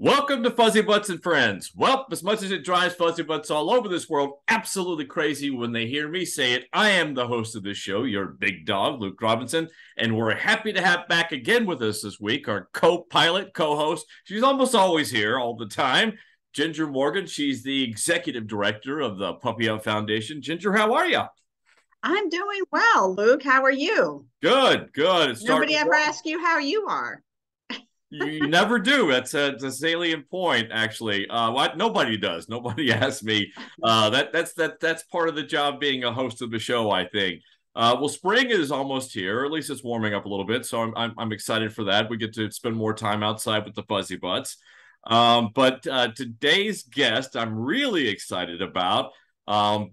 Welcome to Fuzzy Butts and Friends. Well, as much as it drives fuzzy butts all over this world absolutely crazy when they hear me say it, I am the host of this show, your big dog, Luke Robinson, and we're happy to have back again with us this week our co-pilot, co-host. She's almost always here all the time, Ginger Morgan. She's the executive director of the Puppy Up Foundation. Ginger, how are you? I'm doing well, Luke. How are you? Good, good. Nobody ever asks you how you are. You never do. That's a salient point, actually. Nobody does. Nobody asks me. That's part of the job being a host of the show, I think. Well, spring is almost here, or at least it's warming up a little bit. So I'm excited for that. We get to spend more time outside with the fuzzy butts. But today's guest, I'm really excited about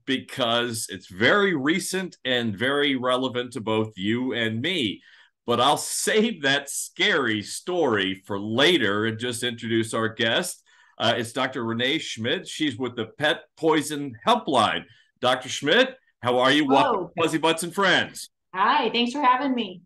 because it's very recent and very relevant to both you and me. But I'll save that scary story for later and just introduce our guest. It's Dr. Renee Schmid. She's with the Pet Poison Helpline. Dr. Schmid, how are you? Welcome to Fuzzy Butts and Friends. Hi, thanks for having me.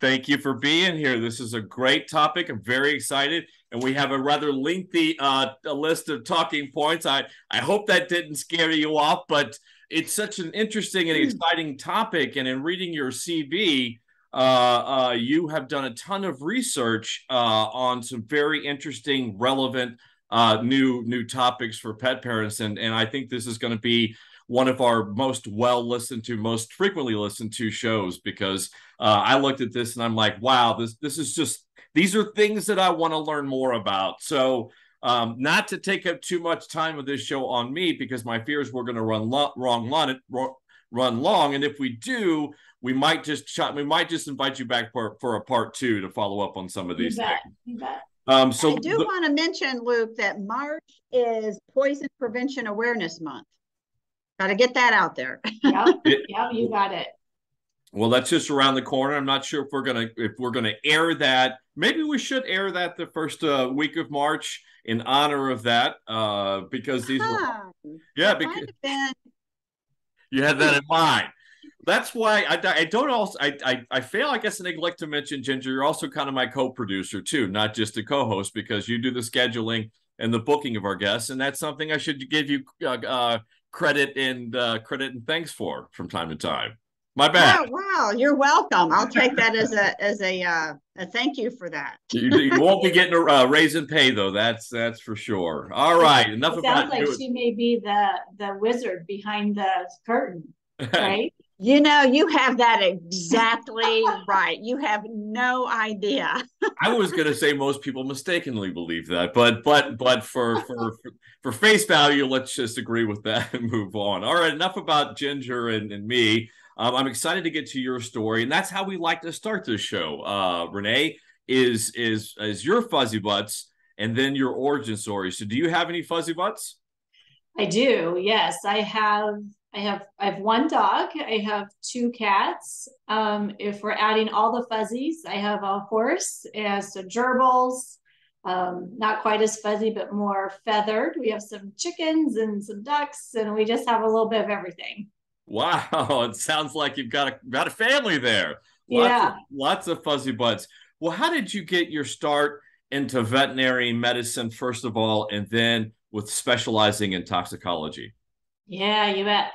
Thank you for being here. This is a great topic. I'm very excited. And we have a rather lengthy list of talking points. I hope that didn't scare you off, but it's such an interesting and exciting topic. And in reading your CV, you have done a ton of research on some very interesting, relevant new topics for pet parents. And I think this is going to be one of our most well-listened to, most frequently listened to shows, because I looked at this and I'm like, wow, this is just, these are things that I want to learn more about. So not to take up too much time of this show on me, because my fear is we're going to run long. And if we do, we might just invite you back for a part two to follow up on some of these things. You bet. So I do want to mention, Luke, that March is Poison Prevention Awareness Month. Got to get that out there. Yep, you got it. Well, that's just around the corner. I'm not sure if we're gonna air that. Maybe we should air that the first week of March in honor of that, because these were, yeah, because you had that in mind. That's why I fail, I guess, to neglect to mention, Ginger, you're also kind of my co-producer too, not just a co-host, because you do the scheduling and the booking of our guests, and that's something I should give you credit and thanks for from time to time. My bad. Wow, you're welcome. I'll take that as a thank you for that. You won't be getting a raise in pay though. That's for sure. All right, enough about it. Sounds like she may be the wizard behind the curtain, right? You know, you have that exactly right. You have no idea. I was going to say most people mistakenly believe that, but for face value, let's just agree with that and move on. All right, enough about Ginger and me. I'm excited to get to your story, and that's how we like to start this show. Renee, is your fuzzy butts and then your origin story. So, do you have any fuzzy butts? I do. Yes, I have. I have one dog. I have two cats. If we're adding all the fuzzies, I have a horse. It has some gerbils, not quite as fuzzy, but more feathered. We have some chickens and some ducks, and we just have a little bit of everything. Wow. It sounds like you've got a family there. Lots of fuzzy butts. Well, how did you get your start into veterinary medicine, first of all, and then with specializing in toxicology? Yeah, you bet.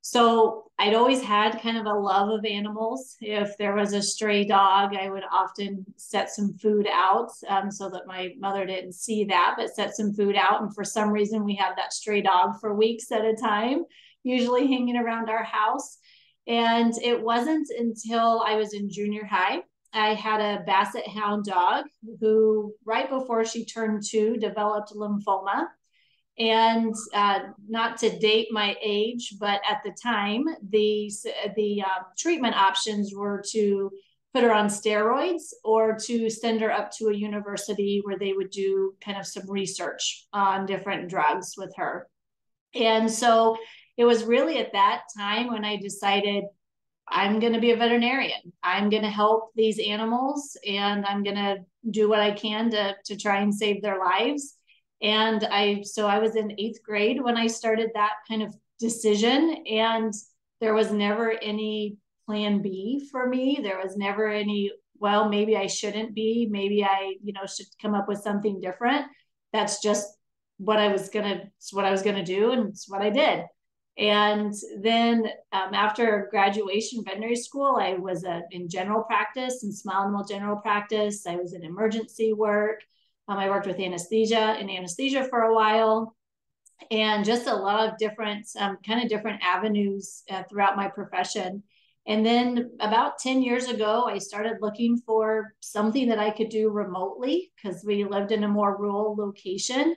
So I'd always had kind of a love of animals. If there was a stray dog, I would often set some food out so that my mother didn't see that, but set some food out. And for some reason, we had that stray dog for weeks at a time, usually hanging around our house. And it wasn't until I was in junior high, I had a basset hound dog who, right before she turned 2, developed lymphoma. And not to date my age, but at the time, the treatment options were to put her on steroids or to send her up to a university where they would do kind of some research on different drugs with her. And so it was really at that time when I decided I'm going to be a veterinarian. I'm going to help these animals, and I'm going to do what I can to try and save their lives. And I was in 8th grade when I started that kind of decision, and there was never any plan B for me. There was never any, well, maybe I shouldn't be, maybe I should come up with something different. that's just what I was gonna do, and it's what I did. And then after graduation, veterinary school, I was in general practice and small animal general practice. I was in emergency work. I worked with anesthesia for a while, and just a lot of different different avenues throughout my profession. And then about 10 years ago, I started looking for something that I could do remotely, because we lived in a more rural location,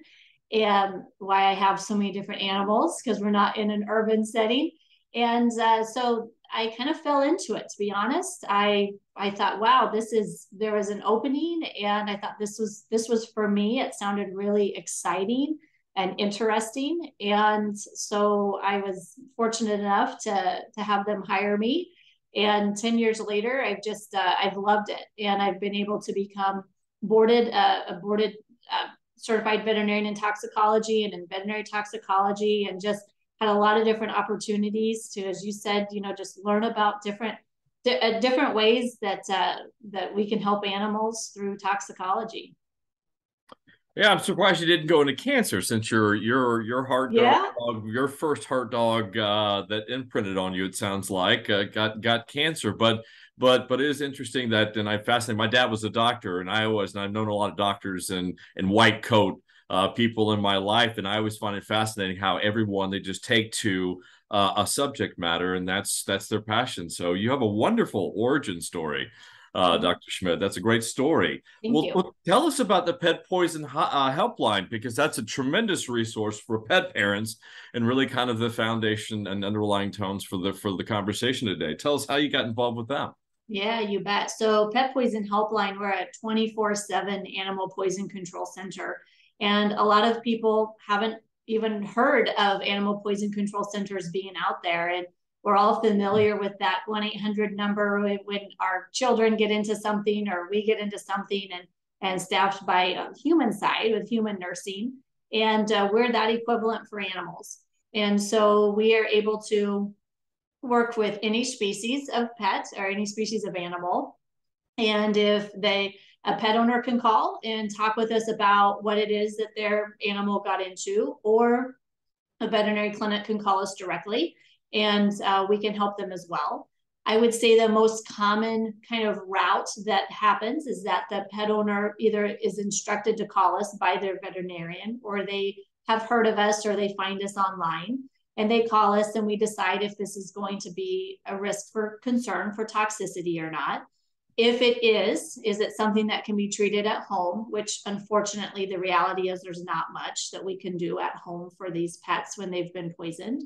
and why I have so many different animals, because we're not in an urban setting. And so I kind of fell into it, to be honest. I thought, wow, there was an opening, and I thought this was for me. It sounded really exciting and interesting. And so I was fortunate enough to have them hire me. And 10 years later, I've just, I've loved it. And I've been able to become certified veterinarian in toxicology and in veterinary toxicology, and just had a lot of different opportunities to, as you said, just learn about different ways that we can help animals through toxicology. Yeah, I'm surprised you didn't go into cancer, since your heart dog, your first heart dog that imprinted on you, it sounds like, got cancer. But it is interesting that, and I'm fascinated. My dad was a doctor, and I've known a lot of doctors in white coat people in my life, and I always find it fascinating how everyone, they just take to a subject matter, and that's their passion. So you have a wonderful origin story. Dr. Schmid, that's a great story. Well, tell us about the Pet Poison Helpline, because that's a tremendous resource for pet parents, and really kind of the foundation and underlying tones for the conversation today. Tell us how you got involved with them. Yeah, you bet. So Pet Poison Helpline, we're a 24/7 animal poison control center. And a lot of people haven't even heard of animal poison control centers being out there. And we're all familiar with that 1-800 number when our children get into something, or we get into something, and staffed by a human side with human nursing. And we're that equivalent for animals. And so we are able to work with any species of pet or any species of animal. And if a pet owner can call and talk with us about what it is that their animal got into, or a veterinary clinic can call us directly, and we can help them as well. I would say the most common kind of route that happens is that the pet owner either is instructed to call us by their veterinarian, or they have heard of us, or they find us online and they call us, and we decide if this is going to be a risk for concern for toxicity or not. If it is it something that can be treated at home, which unfortunately the reality is there's not much that we can do at home for these pets when they've been poisoned.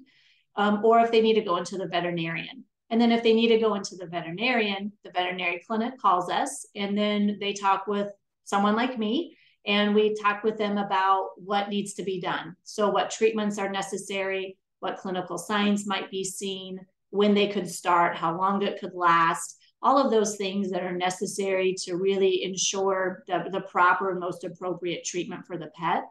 Or if they need to go into the veterinarian. And then if they need to go into the veterinarian, the veterinary clinic calls us, and then they talk with someone like me, and we talk with them about what needs to be done. So what treatments are necessary, what clinical signs might be seen, when they could start, how long it could last, all of those things that are necessary to really ensure the proper and most appropriate treatment for the pet.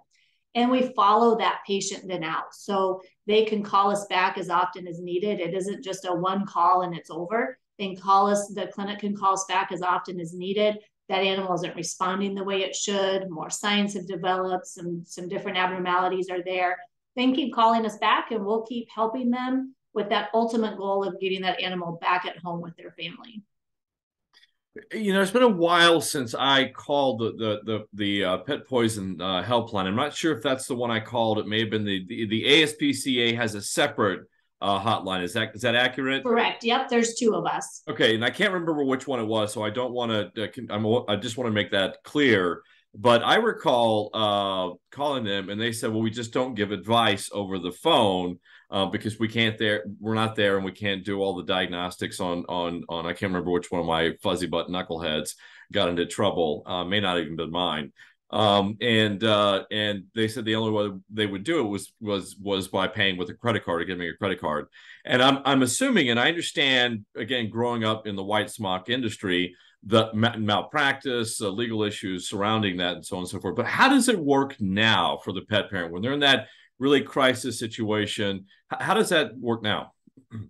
And we follow that patient then out. So they can call us back as often as needed. It isn't just a one call and it's over. They can call us, the clinic can call us back as often as needed. That animal isn't responding the way it should. More signs have developed. Some different abnormalities are there. They can keep calling us back, and we'll keep helping them with that ultimate goal of getting that animal back at home with their family. It's been a while since I called the Pet Poison Helpline. I'm not sure if that's the one I called. It may have been the ASPCA has a separate hotline. Is that accurate? Correct. Yep. There's two of us. Okay, and I can't remember which one it was, so I don't want to. I just want to make that clear. But I recall calling them, and they said, "Well, we just don't give advice over the phone because we can't. We're not there, and we can't do all the diagnostics on. I can't remember which one of my fuzzy butt knuckleheads got into trouble. May not even been mine. And they said the only way they would do it was by paying with a credit card, or giving a credit card. And I'm assuming, and I understand, again, growing up in the white smock industry, the malpractice, legal issues surrounding that, and so on and so forth. But how does it work now for the pet parent when they're in that really crisis situation? How does that work now?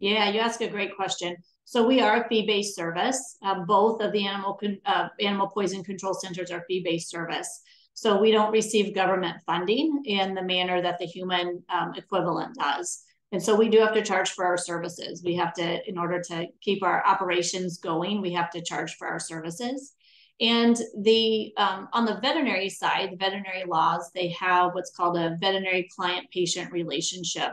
Yeah, you ask a great question. So we are a fee-based service. Both of the animal poison control centers are fee-based service. So we don't receive government funding in the manner that the human equivalent does. And so we do have to charge for our services. We have to, in order to keep our operations going, we have to charge for our services. And the on the veterinary side, the veterinary laws, they have what's called a veterinary client-patient relationship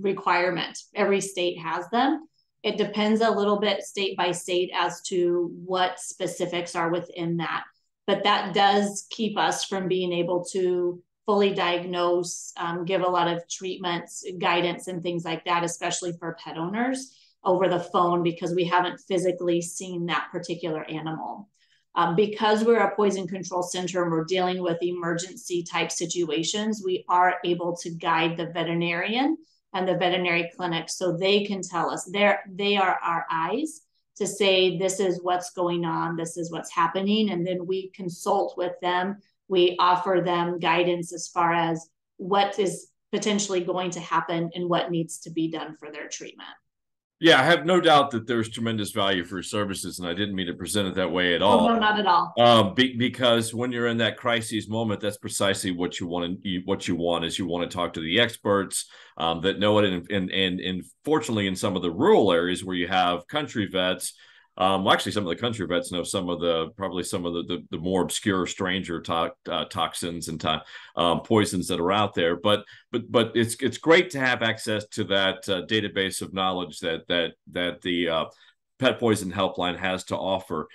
requirement. Every state has them. It depends a little bit state by state as to what specifics are within that. But that does keep us from being able to fully diagnose, give a lot of treatments, guidance, and things like that, especially for pet owners over the phone, because we haven't physically seen that particular animal. Because we're a poison control center and we're dealing with emergency type situations, we are able to guide the veterinarian and the veterinary clinic so they can tell us. They are our eyes to say, this is what's going on, this is what's happening. And then we consult with them. We offer them guidance as far as what is potentially going to happen and what needs to be done for their treatment. Yeah, I have no doubt that there's tremendous value for services, and I didn't mean to present it that way at all. No, not at all. Because when you're in that crisis moment, that's precisely what you want. You want to talk to the experts that know it, and fortunately, in some of the rural areas where you have country vets, actually, some of the country vets know some of the probably some of the more obscure, stranger toxins and poisons that are out there. But it's great to have access to that database of knowledge that the Pet Poison Helpline has to offer.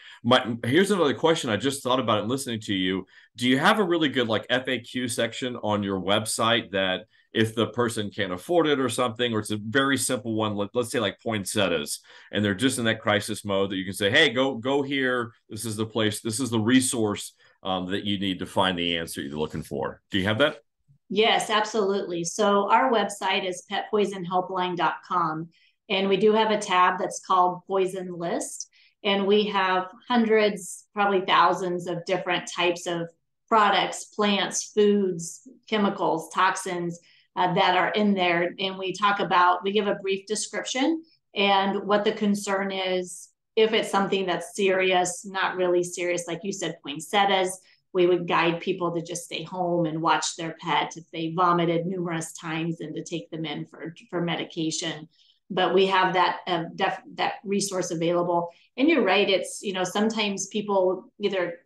Here's another question I just thought about it listening to you. Do you have a really good like FAQ section on your website that if the person can't afford it or something, or it's a very simple one, let's say like poinsettias, and they're just in that crisis mode, that you can say, hey, go here. This is the place. This is the resource that you need to find the answer you're looking for. Do you have that? Yes, absolutely. So our website is petpoisonhelpline.com, and we do have a tab that's called Poison List, and we have hundreds, probably thousands of different types of products, plants, foods, chemicals, toxins, that are in there. And we talk about, we give a brief description and what the concern is. If it's something that's serious, not really serious, like you said, poinsettias, we would guide people to just stay home and watch their pet if they vomited numerous times, and to take them in for medication. But we have that that resource available. And you're right, it's, you know, sometimes people either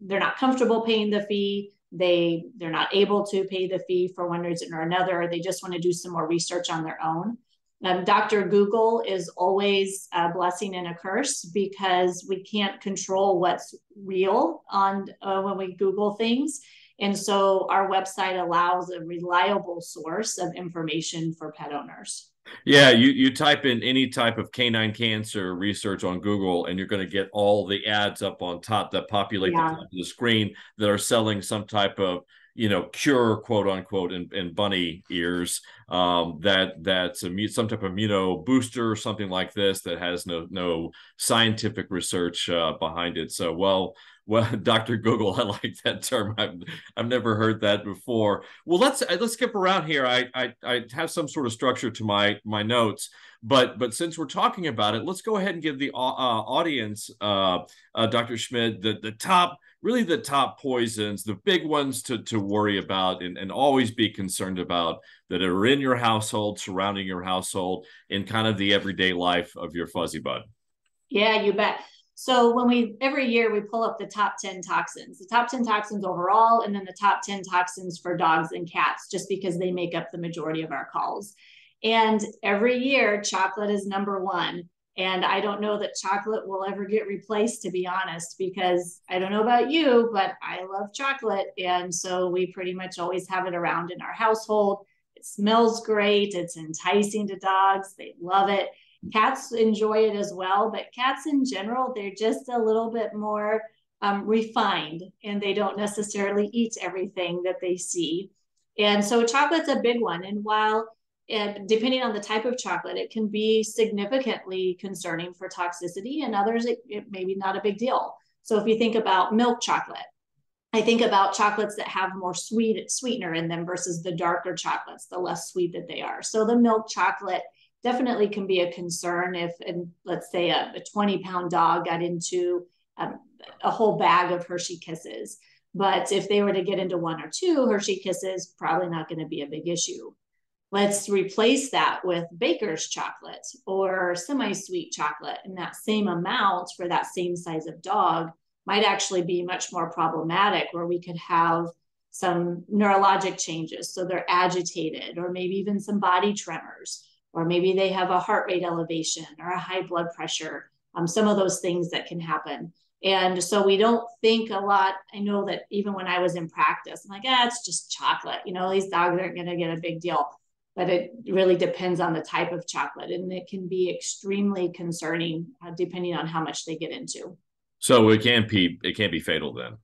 they're not comfortable paying the fee, they're not able to pay the fee for one reason or another, or they just want to do some more research on their own. Dr. Google is always a blessing and a curse, because we can't control what's real on when we Google things. And so our website allows a reliable source of information for pet owners. Yeah, you type in any type of canine cancer research on Google, and you're going to get all the ads up on top that populate the top of the screen that are selling some type of, you know, cure, quote unquote, in bunny ears. That's some type of immuno booster or something like this that has no scientific research behind it. So well, Dr. Google, I like that term. I've never heard that before. Well, let's skip around here. I have some sort of structure to my notes, but since we're talking about it, let's go ahead and give the audience, Dr. Schmid, the top poisons, the big ones to worry about and always be concerned about, that are in your household, surrounding your household, in kind of the everyday life of your fuzzy bud. Yeah, you bet. So every year we pull up the top 10 toxins, the top 10 toxins overall, and then the top 10 toxins for dogs and cats, just because they make up the majority of our calls. And every year, chocolate is number one. And I don't know that chocolate will ever get replaced, to be honest, because I don't know about you, but I love chocolate. And so we pretty much always have it around in our household. It smells great. It's enticing to dogs. They love it. Cats enjoy it as well, but cats in general, they're just a little bit more refined, and they don't necessarily eat everything that they see. And so chocolate's a big one. And while, depending on the type of chocolate, it can be significantly concerning for toxicity, and others, it may be not a big deal. So if you think about milk chocolate, I think about chocolates that have more sweetener in them versus the darker chocolates, the less sweet that they are. So the milk chocolate definitely can be a concern if, let's say, a 20-pound dog got into a whole bag of Hershey Kisses. But if they were to get into one or two, Hershey Kisses, probably not going to be a big issue. Let's replace that with baker's chocolate or semi-sweet chocolate. And that same amount for that same size of dog might actually be much more problematic, where we could have some neurologic changes. So they're agitated, or maybe even some body tremors, or maybe they have a heart rate elevation or a high blood pressure, some of those things that can happen. And so we don't think a lot. I know that even when I was in practice, I'm like, it's just chocolate. You know, these dogs aren't going to get a big deal. But it really depends on the type of chocolate, and it can be extremely concerning depending on how much they get into. So it can be fatal then.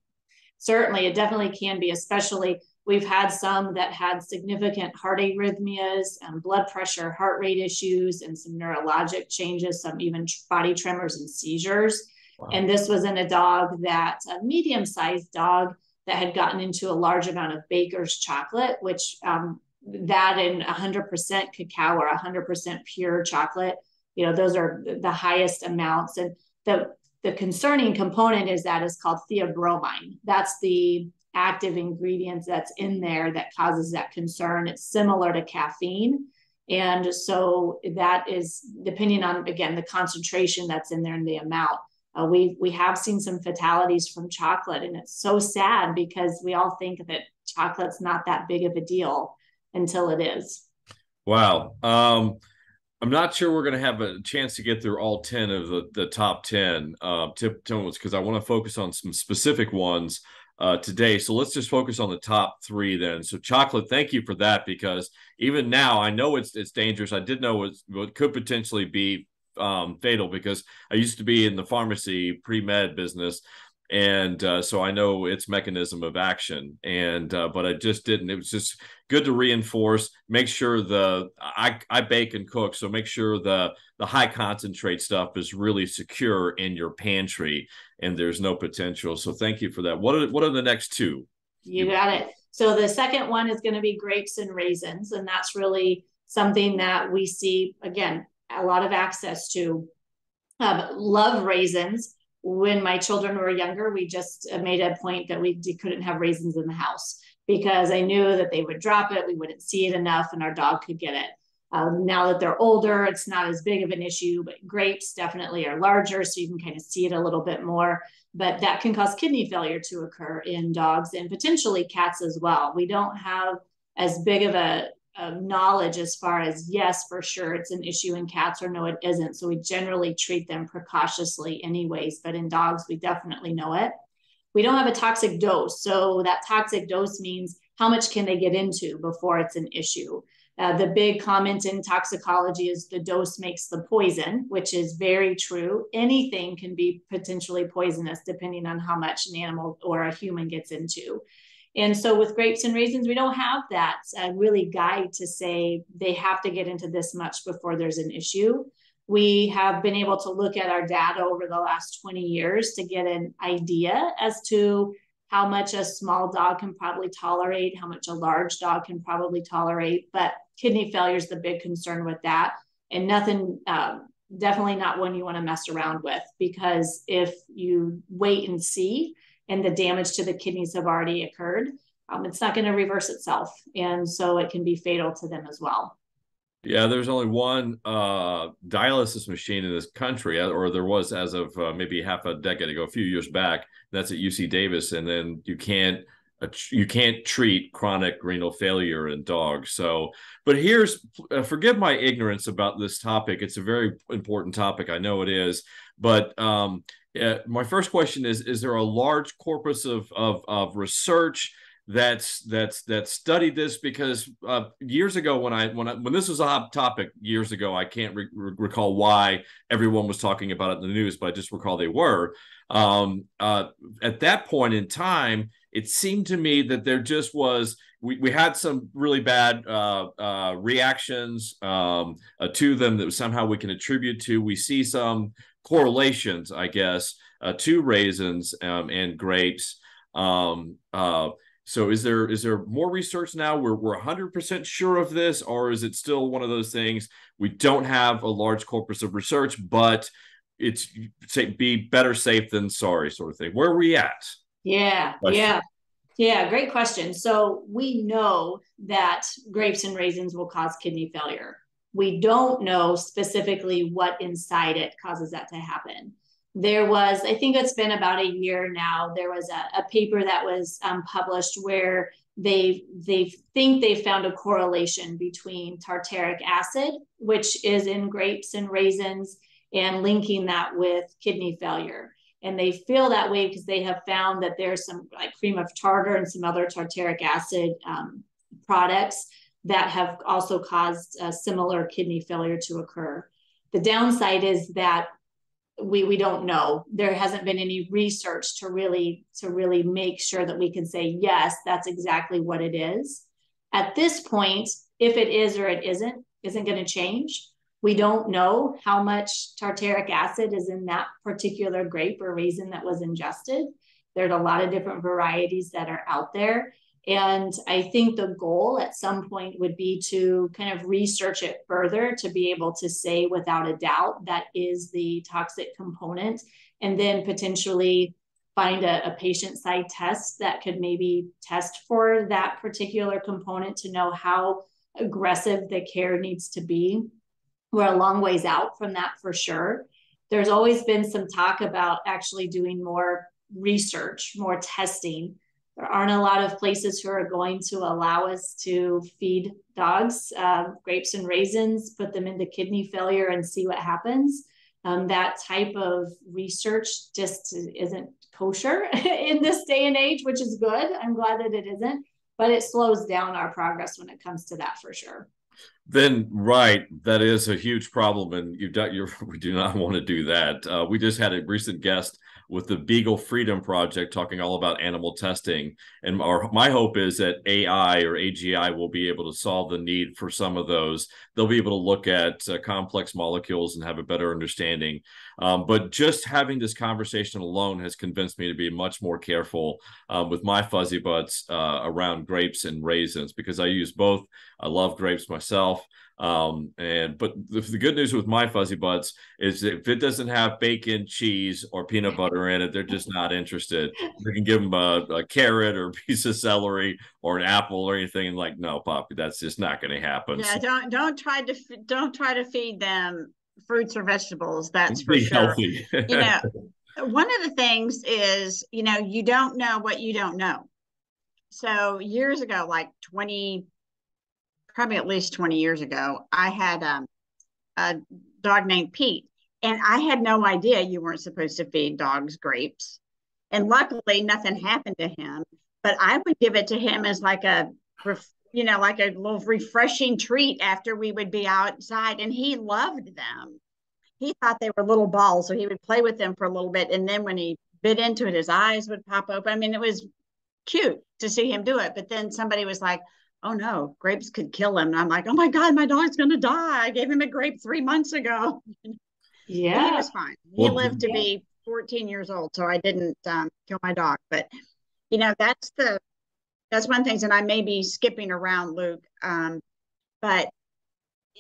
Certainly, it definitely can be. Especially, we've had some that had significant heart arrhythmias, blood pressure, heart rate issues, and some neurologic changes, some even body tremors and seizures. Wow. And this was in a medium-sized dog that had gotten into a large amount of baker's chocolate, which that in 100% cacao or 100% pure chocolate, you know, those are the highest amounts. And the concerning component is that is called theobromine. That's the active ingredient that's in there that causes that concern. It's similar to caffeine. And so that is depending on, again, the concentration that's in there and the amount. We have seen some fatalities from chocolate, and it's so sad because we all think that chocolate's not that big of a deal until it is. Wow. I'm not sure we're going to have a chance to get through all 10 of the top 10 tip tones, because I want to focus on some specific ones today. So let's just focus on the top three then. So chocolate, thank you for that, because even now I know it's dangerous. I did know what could potentially be fatal, because I used to be in the pharmacy pre-med business. And so I know its mechanism of action, and but I just didn't. It was just good to reinforce. Make sure I bake and cook, so make sure the high concentrate stuff is really secure in your pantry, and there's no potential. So thank you for that. What are the next two? You got it. So the second one is going to be grapes and raisins, and that's really something that we see again a lot of access to. Love raisins. When my children were younger, we just made a point that we couldn't have raisins in the house because I knew that they would drop it. We wouldn't see it enough, and our dog could get it. Now that they're older, it's not as big of an issue, but grapes definitely are larger, so you can kind of see it a little bit more. But that can cause kidney failure to occur in dogs and potentially cats as well. We don't have as big of a knowledge as far as, yes, for sure it's an issue in cats, or no, it isn't. So we generally treat them precautiously anyways, but in dogs, we definitely know it. We don't have a toxic dose. So that toxic dose means how much can they get into before it's an issue? The big comment in toxicology is the dose makes the poison, which is very true. Anything can be potentially poisonous depending on how much an animal or a human gets into. And so with grapes and raisins, we don't have that really guide to say they have to get into this much before there's an issue. We have been able to look at our data over the last 20 years to get an idea as to how much a small dog can probably tolerate, how much a large dog can probably tolerate. But kidney failure is the big concern with that. And nothing, definitely not one you want to mess around with, because if you wait and see, and the damage to the kidneys have already occurred, it's not going to reverse itself. And so it can be fatal to them as well. Yeah, there's only one dialysis machine in this country, or there was as of maybe half a decade ago, a few years back. That's at UC Davis. And then you can't treat chronic renal failure in dogs. So, but here's, forgive my ignorance about this topic. It's a very important topic. I know it is, but my first question is there a large corpus of research that's studied this? Because years ago, when this was a hot topic years ago, I can't recall why everyone was talking about it in the news, but I just recall they were. At that point in time, it seemed to me that there just was, we had some really bad reactions to them that somehow we can attribute to. We see some correlations, I guess, to raisins and grapes. So is there more research now where we're 100% sure of this, or is it still one of those things we don't have a large corpus of research, but it's be better safe than sorry sort of thing? Where are we at? Yeah, question. Yeah. Yeah, great question. So we know that grapes and raisins will cause kidney failure. We don't know specifically what inside it causes that to happen. There was, I think it's been about a year now, there was a paper that was published where they think they found a correlation between tartaric acid, which is in grapes and raisins, and linking that with kidney failure. And they feel that way because they have found that there's some like cream of tartar and some other tartaric acid products that have also caused a similar kidney failure to occur. The downside is that we don't know. There hasn't been any research to really make sure that we can say, yes, that's exactly what it is. At this point, if it is or it isn't going to change. We don't know how much tartaric acid is in that particular grape or raisin that was ingested. There's a lot of different varieties that are out there. And I think the goal at some point would be to kind of research it further to be able to say without a doubt that is the toxic component, and then potentially find a patient side test that could maybe test for that particular component to know how aggressive the care needs to be. We're a long ways out from that for sure. There's always been some talk about actually doing more research, more testing. There aren't a lot of places who are going to allow us to feed dogs grapes and raisins, put them into kidney failure and see what happens. That type of research just isn't kosher in this day and age, which is good. I'm glad that it isn't, but it slows down our progress when it comes to that for sure. Then, right, that is a huge problem, and we do not want to do that. We just had a recent guest with the Beagle Freedom Project talking all about animal testing, and my hope is that AI or AGI will be able to solve the need for some of those. They'll be able to look at complex molecules and have a better understanding. But just having this conversation alone has convinced me to be much more careful with my fuzzy butts around grapes and raisins, because I use both. I love grapes myself. But the good news with my fuzzy butts is if it doesn't have bacon, cheese, or peanut butter in it, they're just not interested. We can give them a carrot or a piece of celery or an apple or anything, and like, no, Poppy, that's just not going to happen. Yeah, don't try to feed them fruits or vegetables. That's for sure. Healthy. You know, one of the things is, you know, you don't know what you don't know. So years ago, like probably at least 20 years ago, I had a dog named Pete, and I had no idea you weren't supposed to feed dogs grapes. And luckily nothing happened to him, but I would give it to him as like a little refreshing treat after we would be outside, and he loved them. He thought they were little balls, so he would play with them for a little bit. And then when he bit into it, his eyes would pop open. I mean, it was cute to see him do it. But then somebody was like, oh no, grapes could kill him. And I'm like, oh my God, my dog's going to die. I gave him a grape 3 months ago. Yeah. But he was fine. He lived to be 14 years old. So I didn't kill my dog, but you know, that's one of the things, and I may be skipping around, Luke. But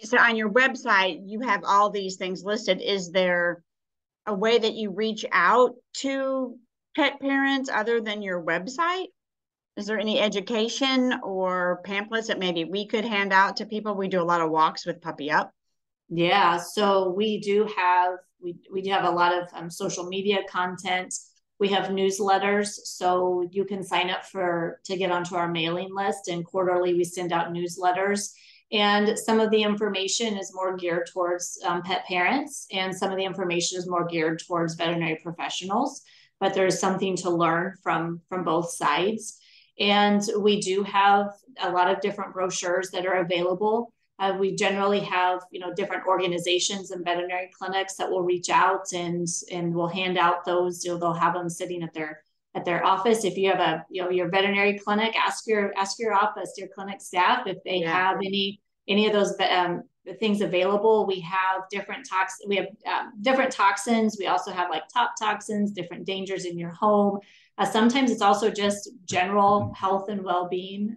so on your website, you have all these things listed. Is there a way that you reach out to pet parents other than your website? Is there any education or pamphlets that maybe we could hand out to people? We do a lot of walks with Puppy Up. Yeah, so we do have a lot of social media content. We have newsletters, so you can sign up to get onto our mailing list. And quarterly, we send out newsletters. And some of the information is more geared towards pet parents, and some of the information is more geared towards veterinary professionals. But there's something to learn from both sides. And we do have a lot of different brochures that are available. We generally have, different organizations and veterinary clinics that will reach out and will hand out those. They'll have them sitting at their office. If you have your veterinary clinic, ask your office, your clinic staff, if they have any of those things available. We have different toxins. We have different toxins. We also have like top toxins, different dangers in your home. Sometimes it's also just general health and well-being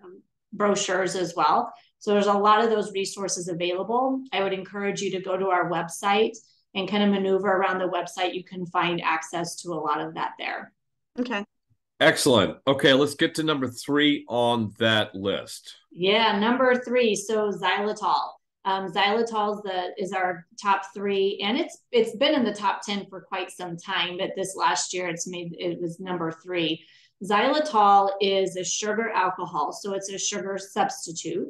brochures as well. So there's a lot of those resources available. I would encourage you to go to our website and kind of maneuver around the website. You can find access to a lot of that there. Okay. Excellent. Okay, let's get to number three on that list. Yeah, number three. So xylitol. Xylitol is our top three, and it's been in the top 10 for quite some time, but this last year it was number three. Xylitol is a sugar alcohol, so it's a sugar substitute,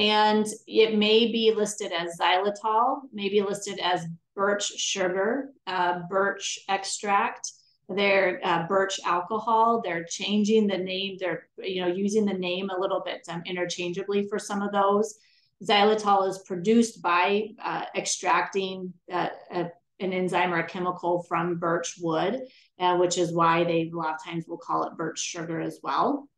and it may be listed as xylitol, may be listed as birch sugar, birch extract, their birch alcohol. They're changing the name. They're using the name a little bit interchangeably for some of those. Xylitol is produced by extracting an enzyme or a chemical from birch wood, which is why they a lot of times will call it birch sugar as well.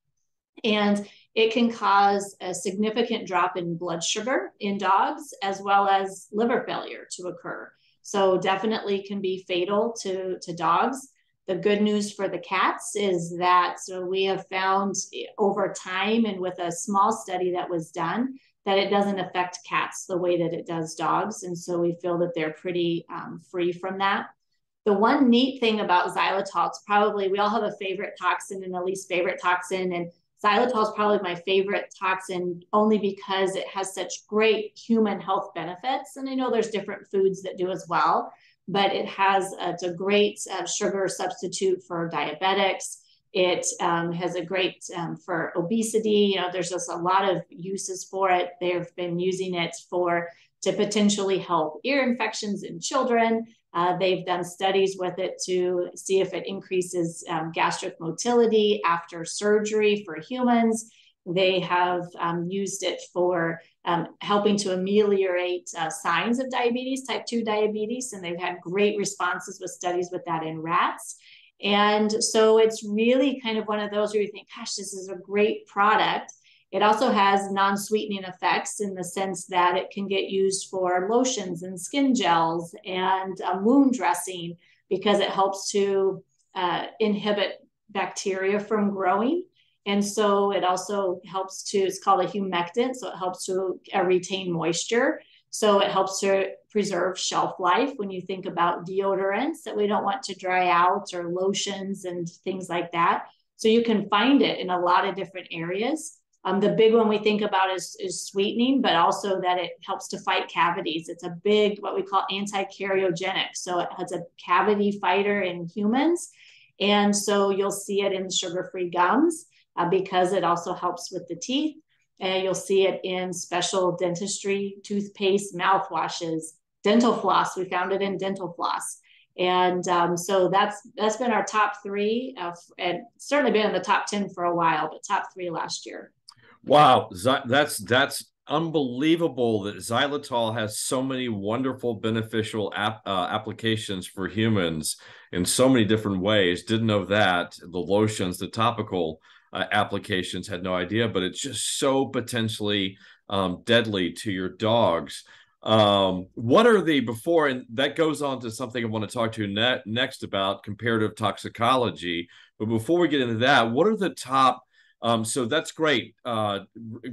And it can cause a significant drop in blood sugar in dogs, as well as liver failure to occur. So definitely can be fatal to dogs. The good news for the cats is that, so we have found over time and with a small study that was done, that it doesn't affect cats the way that it does dogs. And so we feel that they're pretty free from that. The one neat thing about xylitol is probably, we all have a favorite toxin and the least favorite toxin. And xylitol is probably my favorite toxin only because it has such great human health benefits. And I know there's different foods that do as well, but it has, it's a great sugar substitute for diabetics. It has a great for obesity. There's just a lot of uses for it. They've been using it to potentially help ear infections in children. They've done studies with it to see if it increases gastric motility after surgery for humans. They have used it for helping to ameliorate signs of diabetes, type 2 diabetes, and they've had great responses with studies with that in rats. And so it's really kind of one of those where you think, gosh, this is a great product. It also has non-sweetening effects in the sense that it can get used for lotions and skin gels and wound dressing because it helps to inhibit bacteria from growing. And so it also helps to, it's called a humectant, so it helps to retain moisture. So it helps to preserve shelf life when you think about deodorants that we don't want to dry out or lotions and things like that. So you can find it in a lot of different areas. The big one we think about is sweetening, but also that it helps to fight cavities. It's a big, what we call anti-cariogenic. So it has a cavity fighter in humans. And so you'll see it in sugar-free gums because it also helps with the teeth. You'll see it in special dentistry, toothpaste, mouthwashes, dental floss. We found it in dental floss. And so that's been our top three, and certainly been in the top 10 for a while, but top three last year. Wow. That's unbelievable that xylitol has so many wonderful beneficial applications for humans in so many different ways. Didn't know that. The lotions, the topical applications, had no idea, but it's just so potentially deadly to your dogs. What are the before, and that goes on to something I want to talk to next about comparative toxicology. But before we get into that, what are the top? So that's great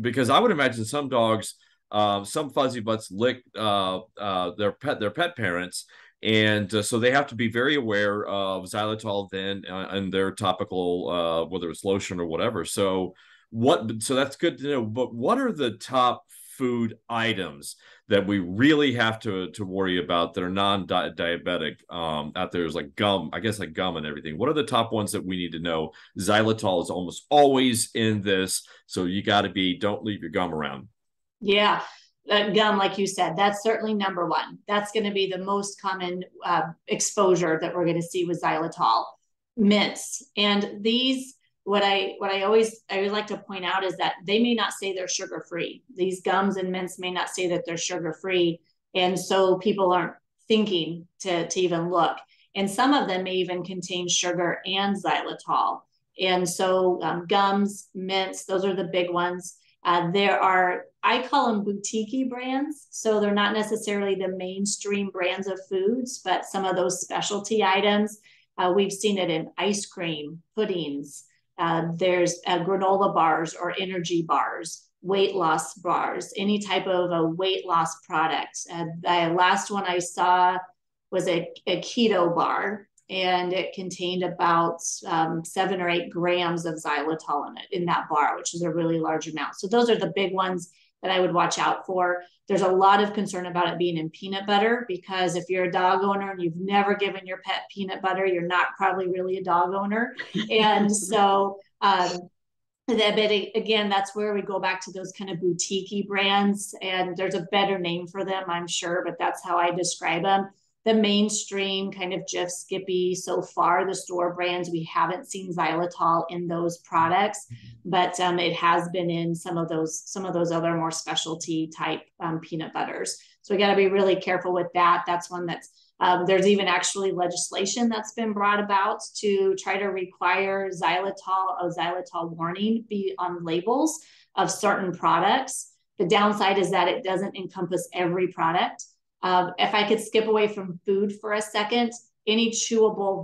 because I would imagine some dogs, some fuzzy butts lick their pet parents. And so they have to be very aware of xylitol then and their topical, whether it's lotion or whatever. So that's good to know. But what are the top food items that we really have to worry about that are non-diabetic out there? Is like gum, I guess, like gum and everything. What are the top ones that we need to know? Xylitol is almost always in this. So you got to don't leave your gum around. Yeah. Gum, like you said, that's certainly number one. That's going to be the most common exposure that we're going to see with xylitol. Mints, and these, what I always like to point out is that they may not say they're sugar free. These gums and mints may not say that they're sugar free, and so people aren't thinking to even look. And some of them may even contain sugar and xylitol. And so gums, mints, those are the big ones. There are, I call them boutique-y brands. So they're not necessarily the mainstream brands of foods, but some of those specialty items, we've seen it in ice cream, puddings. There's granola bars or energy bars, weight loss bars, any type of a weight loss product. The last one I saw was a keto bar. and it contained about 7 or 8 grams of xylitol in it, in that bar, which is a really large amount. So those are the big ones that I would watch out for. There's a lot of concern about it being in peanut butter, because if you're a dog owner and you've never given your pet peanut butter, you're not probably really a dog owner. And so, but again, that's where we go back to those kind of boutique-y brands, and there's a better name for them, I'm sure, but that's how I describe them. The mainstream kind of Jif, Skippy, so far, the store brands, we haven't seen xylitol in those products, but it has been in some of those other more specialty type peanut butters. So we got to be really careful with that. That's one that's there's even actually legislation that's been brought about to try to require xylitol, a xylitol warning be on labels of certain products. The downside is that it doesn't encompass every product. If I could skip away from food for a second, any chewable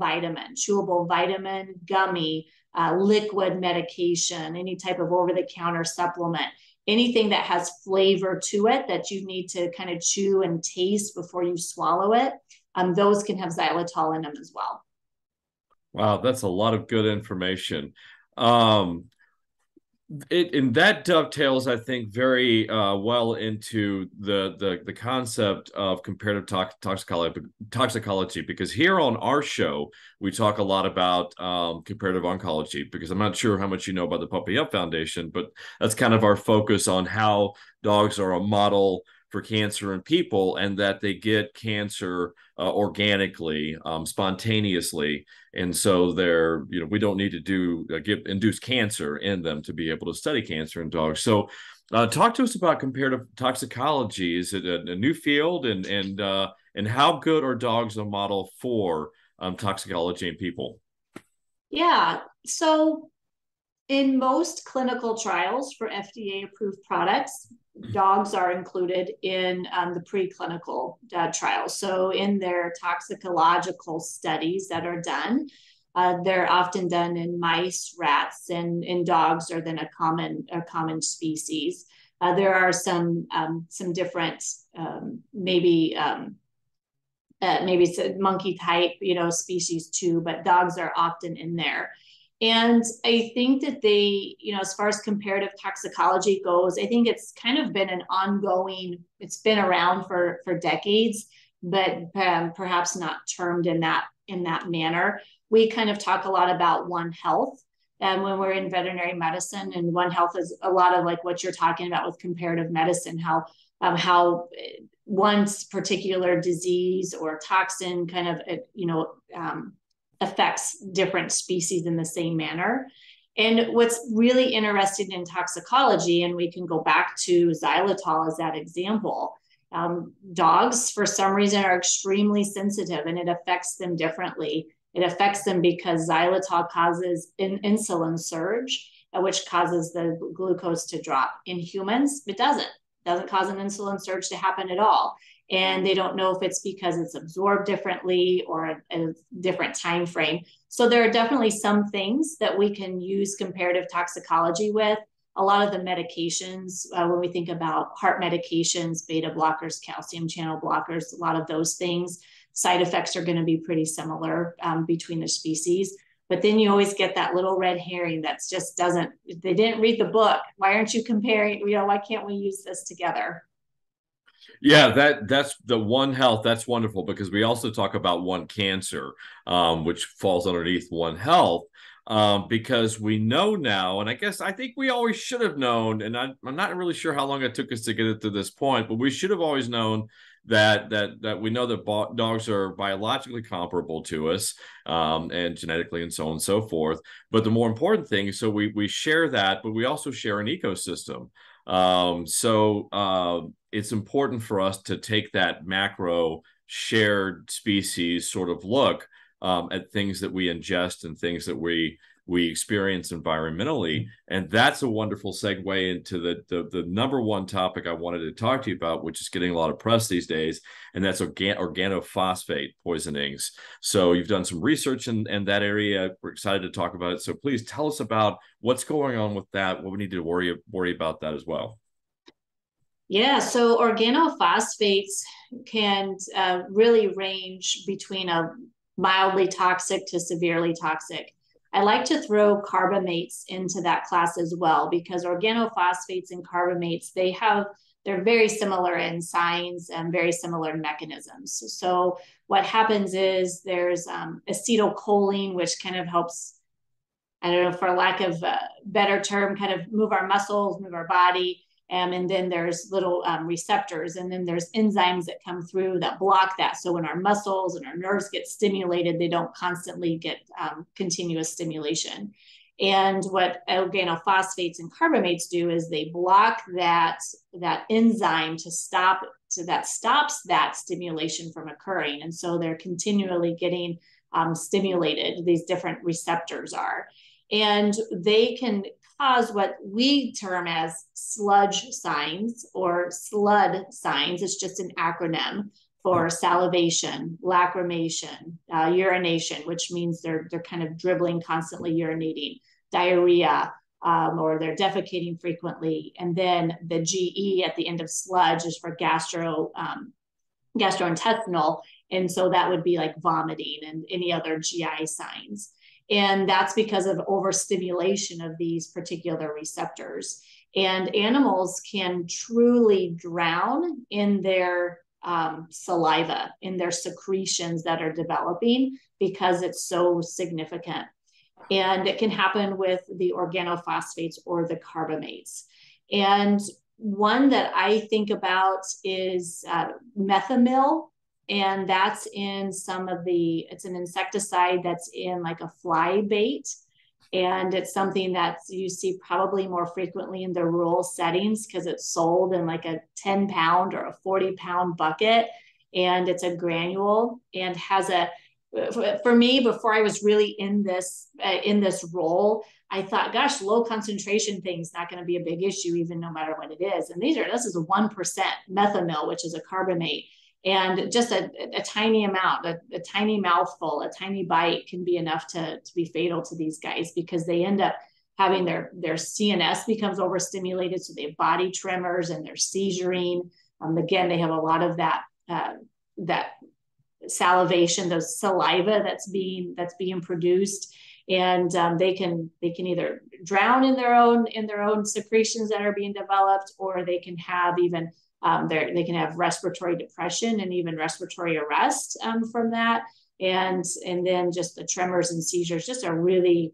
vitamin, gummy, liquid medication, any type of over-the-counter supplement, anything that has flavor to it that you need to kind of chew and taste before you swallow it, those can have xylitol in them as well. Wow, that's a lot of good information. And that dovetails, I think, very well into the concept of comparative toxicology, because here on our show, we talk a lot about comparative oncology, because I'm not sure how much you know about the Puppy Up Foundation, but that's kind of our focus on how dogs are a model for cancer in people, and that they get cancer organically, spontaneously, and so they're, we don't need to induce cancer in them to be able to study cancer in dogs. So, talk to us about comparative toxicology. Is it a new field, and how good are dogs a model for toxicology in people? Yeah. So, in most clinical trials for FDA-approved products, dogs are included in the preclinical trials. So in their toxicological studies that are done, they're often done in mice, rats, and dogs are then a common species. There are some different maybe it's a monkey type, species too, but dogs are often in there. And I think that they, as far as comparative toxicology goes, I think it's kind of been an ongoing, it's been around for decades, but perhaps not termed in that manner. We kind of talk a lot about One Health when we're in veterinary medicine, and One Health is a lot of like what you're talking about with comparative medicine, how one particular disease or toxin kind of, affects different species in the same manner. And what's really interesting in toxicology, and we can go back to xylitol as that example, dogs for some reason are extremely sensitive, and it affects them differently. It affects them because xylitol causes an insulin surge, which causes the glucose to drop. In humans, it doesn't cause an insulin surge to happen at all. And they don't know if it's because it's absorbed differently or a different time frame. So there are definitely some things that we can use comparative toxicology with. A lot of the medications, when we think about heart medications, beta blockers, calcium channel blockers, a lot of those things, side effects are going to be pretty similar between the species. But then you always get that little red herring that's just they didn't read the book. Why aren't you comparing? Why can't we use this together? Yeah, that's the One Health. That's wonderful, because we also talk about One Cancer, which falls underneath One Health, because we know now, and I think we always should have known, and I'm not really sure how long it took us to get it to this point, but we should have always known that we know that dogs are biologically comparable to us, and genetically, and so on and so forth. But the more important thing, so we share that, but we also share an ecosystem. It's important for us to take that macro shared species sort of look at things that we ingest and things that we experience environmentally. And that's a wonderful segue into the number one topic I wanted to talk to you about, which is getting a lot of press these days, and that's organophosphate poisonings. So you've done some research in that area. We're excited to talk about it. So please tell us about what's going on with that, what we need to worry about that as well. Yeah, so organophosphates can really range between a mildly toxic to severely toxic. I like to throw carbamates into that class as well, because organophosphates and carbamates, they're very similar in signs and very similar mechanisms. So what happens is there's acetylcholine, which kind of helps, I don't know, for lack of a better term, kind of move our muscles, move our body. And then there's little receptors, and then there's enzymes that come through that block that. So when our muscles and our nerves get stimulated, they don't constantly get continuous stimulation. And what organophosphates and carbamates do is they block that enzyme to stop, so that stops that stimulation from occurring. And so they're continually getting stimulated, these different receptors are. And they can cause what we term as sludge signs or SLUD signs. It's just an acronym for salivation, lacrimation, urination, which means they're kind of dribbling, constantly urinating, diarrhea, or they're defecating frequently. And then the GE at the end of sludge is for gastrointestinal. And so that would be like vomiting and any other GI signs. And that's because of overstimulation of these particular receptors. And animals can truly drown in their saliva, in their secretions that are developing, because it's so significant. And it can happen with the organophosphates or the carbamates. And one that I think about is methimyl. And that's in some of the, it's an insecticide that's in like a fly bait. And it's something that you see probably more frequently in the rural settings, because it's sold in like a 10-pound or a 40-pound bucket. And it's a granule and has a, for me, before I was really in this role, I thought, gosh, low concentration thing's not going to be a big issue, even no matter what it is. And this is a 1% methimyl, which is a carbamate. And just a tiny amount, a tiny mouthful, a tiny bite can be enough to be fatal to these guys, because they end up having their CNS becomes overstimulated. So they have body tremors and they're seizuring. Again, they have a lot of that salivation, those saliva that's being produced. And they can either drown in their own secretions that are being developed, or they can have even they can have respiratory depression and even respiratory arrest from that. And then just the tremors and seizures, just a really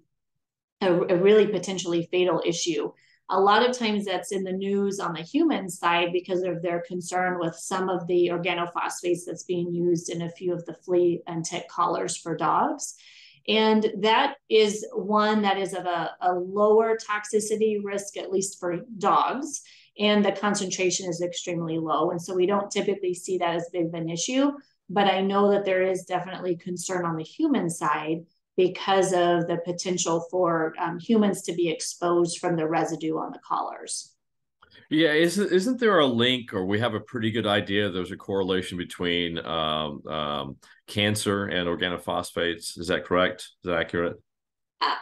potentially fatal issue. A lot of times that's in the news on the human side because of their concern with some of the organophosphates that's being used in a few of the flea and tick collars for dogs. And that is one that is of a lower toxicity risk, at least for dogs. And the concentration is extremely low. And so we don't typically see that as big of an issue, but I know that there is definitely concern on the human side because of the potential for humans to be exposed from the residue on the collars. Yeah, isn't there a link, or we have a pretty good idea there's a correlation between cancer and organophosphates? Is that correct? Is that accurate?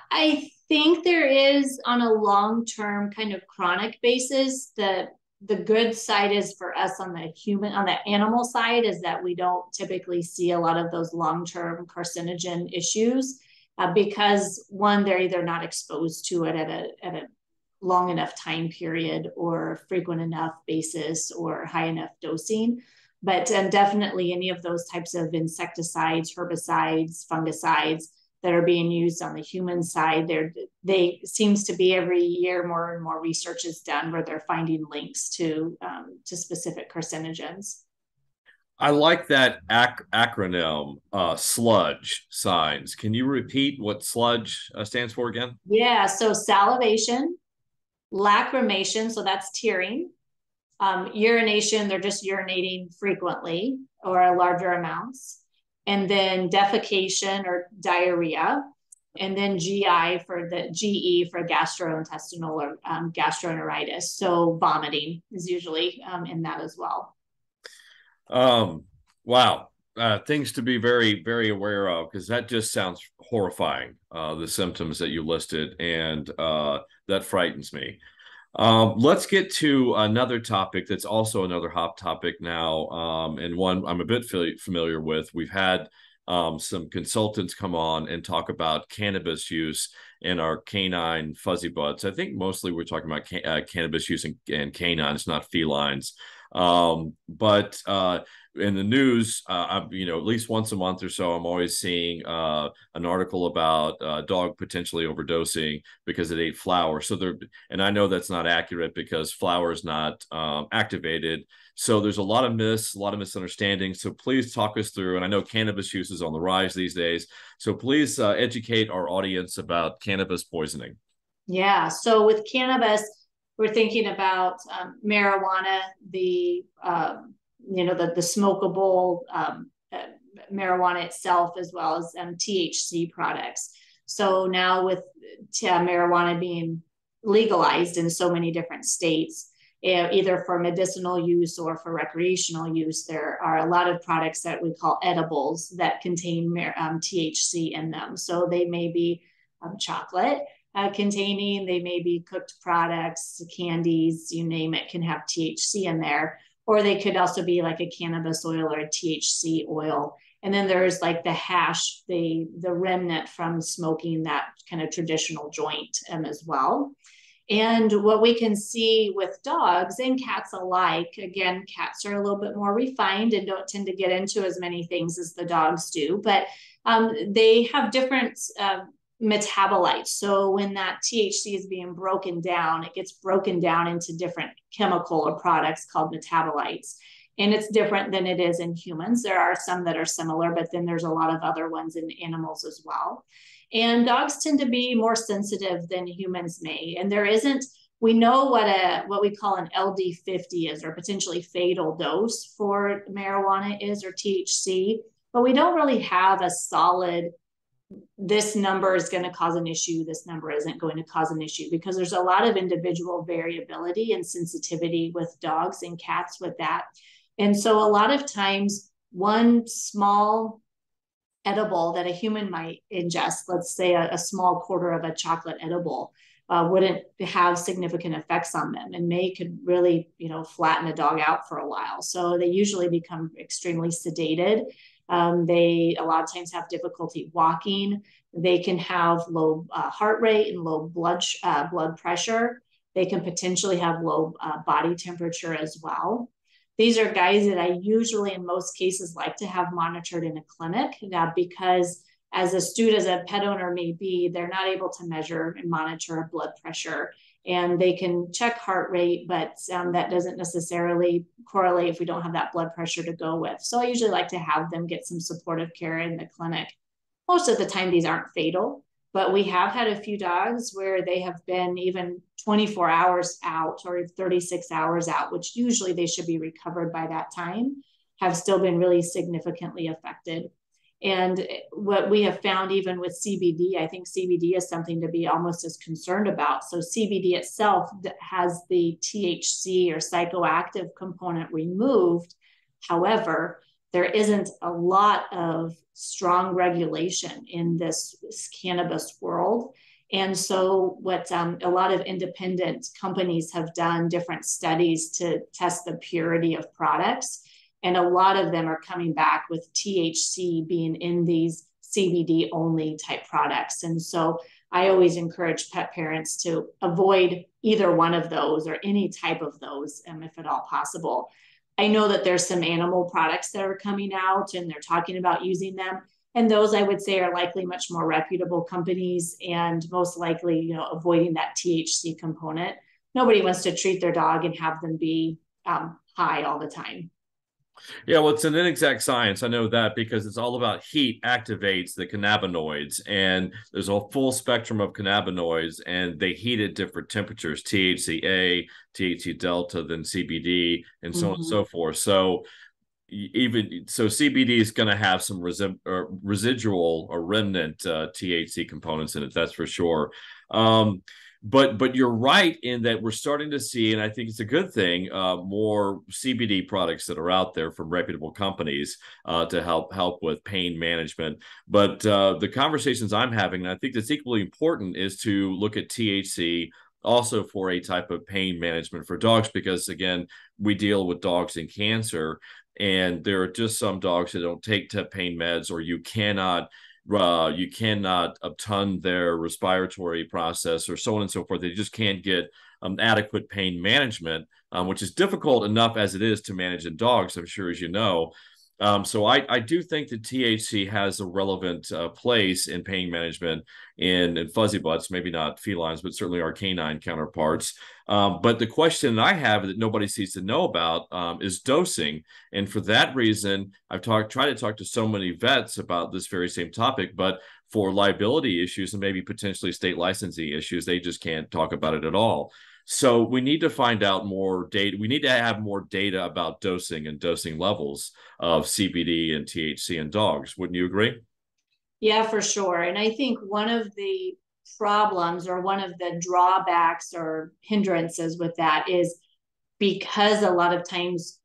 I think there is, on a long-term kind of chronic basis. The good side is for us on the animal side is that we don't typically see a lot of those long-term carcinogen issues because one, they're either not exposed to it at a long enough time period or frequent enough basis or high enough dosing. But definitely any of those types of insecticides, herbicides, fungicides that are being used on the human side, they seems to be every year more and more research is done where they're finding links to specific carcinogens. I like that acronym, SLUDGE signs. Can you repeat what SLUDGE stands for again? Yeah, so salivation, lacrimation, so that's tearing, urination, they're just urinating frequently or larger amounts, and then defecation or diarrhea, and then GE for gastrointestinal or gastroenteritis. So vomiting is usually in that as well. Wow. Things to be very, very aware of, because that just sounds horrifying, the symptoms that you listed, and that frightens me. Let's get to another topic that's also another hot topic now, and one I'm a bit familiar with. We've had some consultants come on and talk about cannabis use and our canine fuzzy butts. I think mostly we're talking about cannabis use and canines, not felines. But in the news, I'm, at least once a month or so, I'm always seeing an article about a dog potentially overdosing because it ate flour. So there, and I know that's not accurate because flour is not activated. So there's a lot of myths, a lot of misunderstandings. So please talk us through. And I know cannabis use is on the rise these days. So please educate our audience about cannabis poisoning. Yeah. So with cannabis, we're thinking about marijuana, the smokable marijuana itself, as well as THC products. So now with marijuana being legalized in so many different states, either for medicinal use or for recreational use, there are a lot of products that we call edibles that contain THC in them. So they may be chocolate, containing, they may be cooked products, candies, you name it, can have THC in there, or they could also be like a cannabis oil or a THC oil. And then there's like the hash, the remnant from smoking that kind of traditional joint as well. And what we can see with dogs and cats alike, again, cats are a little bit more refined and don't tend to get into as many things as the dogs do, but they have different metabolites. So when that THC is being broken down, it gets broken down into different chemical or products called metabolites. And it's different than it is in humans. There are some that are similar, but then there's a lot of other ones in animals as well. And dogs tend to be more sensitive than humans may. And there isn't, we know what we call an LD50 is, or potentially fatal dose for marijuana is, or THC, but we don't really have a solid, this number is going to cause an issue, this number isn't going to cause an issue, because there's a lot of individual variability and sensitivity with dogs and cats with that. And so a lot of times one small edible that a human might ingest, let's say a small quarter of a chocolate edible, wouldn't have significant effects on them and could really, flatten a dog out for a while. So they usually become extremely sedated. They a lot of times have difficulty walking. They can have low heart rate and low blood pressure. They can potentially have low body temperature as well. These are guys that I usually, in most cases, like to have monitored in a clinic, because as astute as a pet owner may be, they're not able to measure and monitor blood pressure. And they can check heart rate, but that doesn't necessarily correlate if we don't have that blood pressure to go with. So I usually like to have them get some supportive care in the clinic. Most of the time, these aren't fatal, but we have had a few dogs where they have been even 24 hours out or 36 hours out, which usually they should be recovered by that time, have still been really significantly affected. And what we have found even with CBD, I think CBD is something to be almost as concerned about. So CBD itself has the THC or psychoactive component removed. However, there isn't a lot of strong regulation in this cannabis world. And so what a lot of independent companies have done different studies to test the purity of products. And a lot of them are coming back with THC being in these CBD only type products. And so I always encourage pet parents to avoid either one of those or any type of those, if at all possible. I know that there's some animal products that are coming out and they're talking about using them. And those I would say are likely much more reputable companies and most likely, avoiding that THC component. Nobody wants to treat their dog and have them be high all the time. Yeah, well, it's an inexact science. I know that because it's all about heat activates the cannabinoids, and there's a full spectrum of cannabinoids, and they heat at different temperatures, THCA, THC delta, then CBD, and so on and so forth. So even so, CBD is going to have some residual or remnant THC components in it. That's for sure. But you're right in that we're starting to see, and I think it's a good thing, more CBD products that are out there from reputable companies to help with pain management. But the conversations I'm having, and I think that's equally important, is to look at THC also for a type of pain management for dogs, because again, we deal with dogs and cancer, and there are just some dogs that don't take pain meds, or you cannot obtund their respiratory process, or so on and so forth. They just can't get adequate pain management, which is difficult enough as it is to manage in dogs, I'm sure, as you know. So I do think that THC has a relevant place in pain management in fuzzy butts, maybe not felines, but certainly our canine counterparts. But the question I have that nobody seems to know about is dosing. And for that reason, I've tried to talk to so many vets about this very same topic, but for liability issues and maybe potentially state licensing issues, they just can't talk about it at all. So we need to find out more data. We need to have more data about dosing and dosing levels of CBD and THC in dogs. Wouldn't you agree? Yeah, for sure. And I think one of the problems, or one of the drawbacks or hindrances with that, is because a lot of times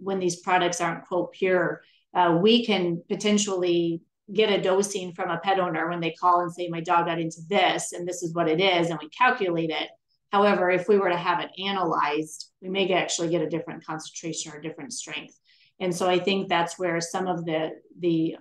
when these products aren't quote pure, we can potentially get a dosing from a pet owner when they call and say, my dog got into this and this is what it is, and we calculate it. However, if we were to have it analyzed, we may actually get a different concentration or a different strength. And so I think that's where some of the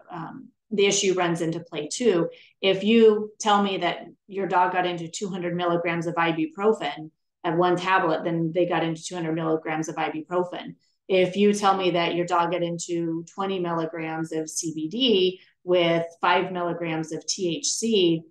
issue runs into play too. If you tell me that your dog got into 200 milligrams of ibuprofen at one tablet, then they got into 200 milligrams of ibuprofen. If you tell me that your dog got into 20 milligrams of CBD with 5 milligrams of THC,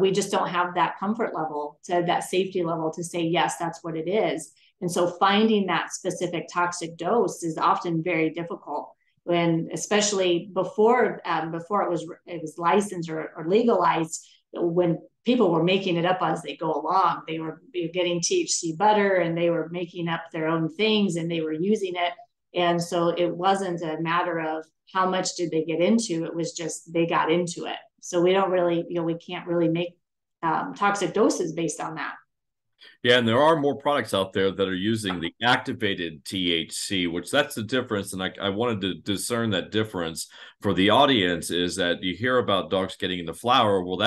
we just don't have that comfort level, to that safety level, to say, yes, that's what it is. And so finding that specific toxic dose is often very difficult, when, especially before it was licensed or legalized, when people were making it up as they go along. They were getting THC butter and they were making up their own things and they were using it. And so it wasn't a matter of how much did they get into, it was just they got into it. So we don't really, we can't really make toxic doses based on that. Yeah, and there are more products out there that are using the activated THC, which that's the difference. And I wanted to discern that difference for the audience, is that you hear about dogs getting into flour. Well,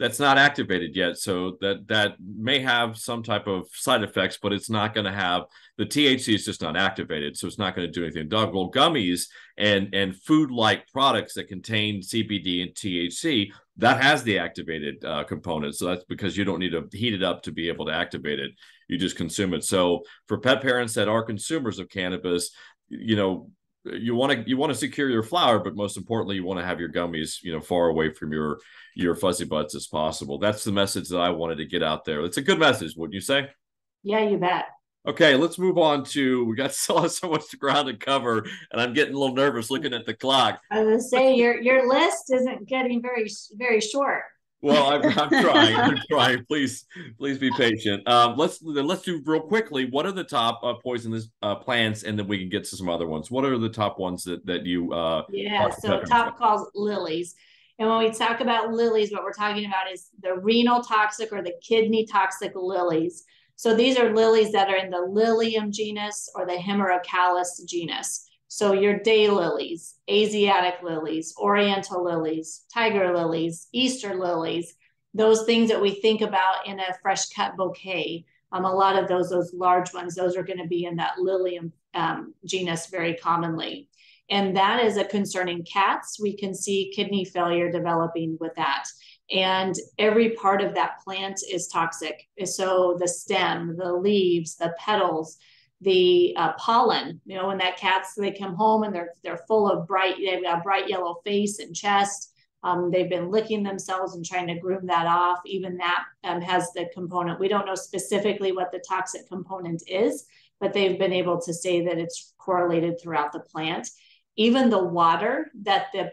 that's not activated yet. So that may have some type of side effects, but it's not going to have, the THC is just not activated. So it's not going to do anything. Dog roll gummies and food-like products that contain CBD and THC, that has the activated component. So that's because you don't need to heat it up to be able to activate it. You just consume it. So for pet parents that are consumers of cannabis, you want to secure your flower, but most importantly, you want to have your gummies, far away from your fuzzy butts as possible. That's the message that I wanted to get out there. It's a good message, wouldn't you say? Yeah, you bet. Okay, let's move on to, we got so much ground to cover, and I'm getting a little nervous looking at the clock. I was going to say, your list isn't getting very, very short. Well, I'm trying. I'm trying. Please be patient. Let's do real quickly. What are the top poisonous plants, and then we can get to some other ones. What are the top ones that you? Yeah. So top calls lilies, and when we talk about lilies, what we're talking about is the renal toxic or the kidney toxic lilies. So these are lilies that are in the Lilium genus or the Hemerocallis genus. So your day lilies, Asiatic lilies, Oriental lilies, tiger lilies, Easter lilies, those things that we think about in a fresh cut bouquet. A lot of those large ones, those are going to be in that Lilium genus very commonly. And that is a concern in cats. We can see kidney failure developing with that. And every part of that plant is toxic. So the stem, the leaves, the petals, the pollen, when that cat's, they come home and they're full of they've got a bright yellow face and chest. They've been licking themselves and trying to groom that off. Even that has the component. We don't know specifically what the toxic component is, but they've been able to say that it's correlated throughout the plant. Even the water that the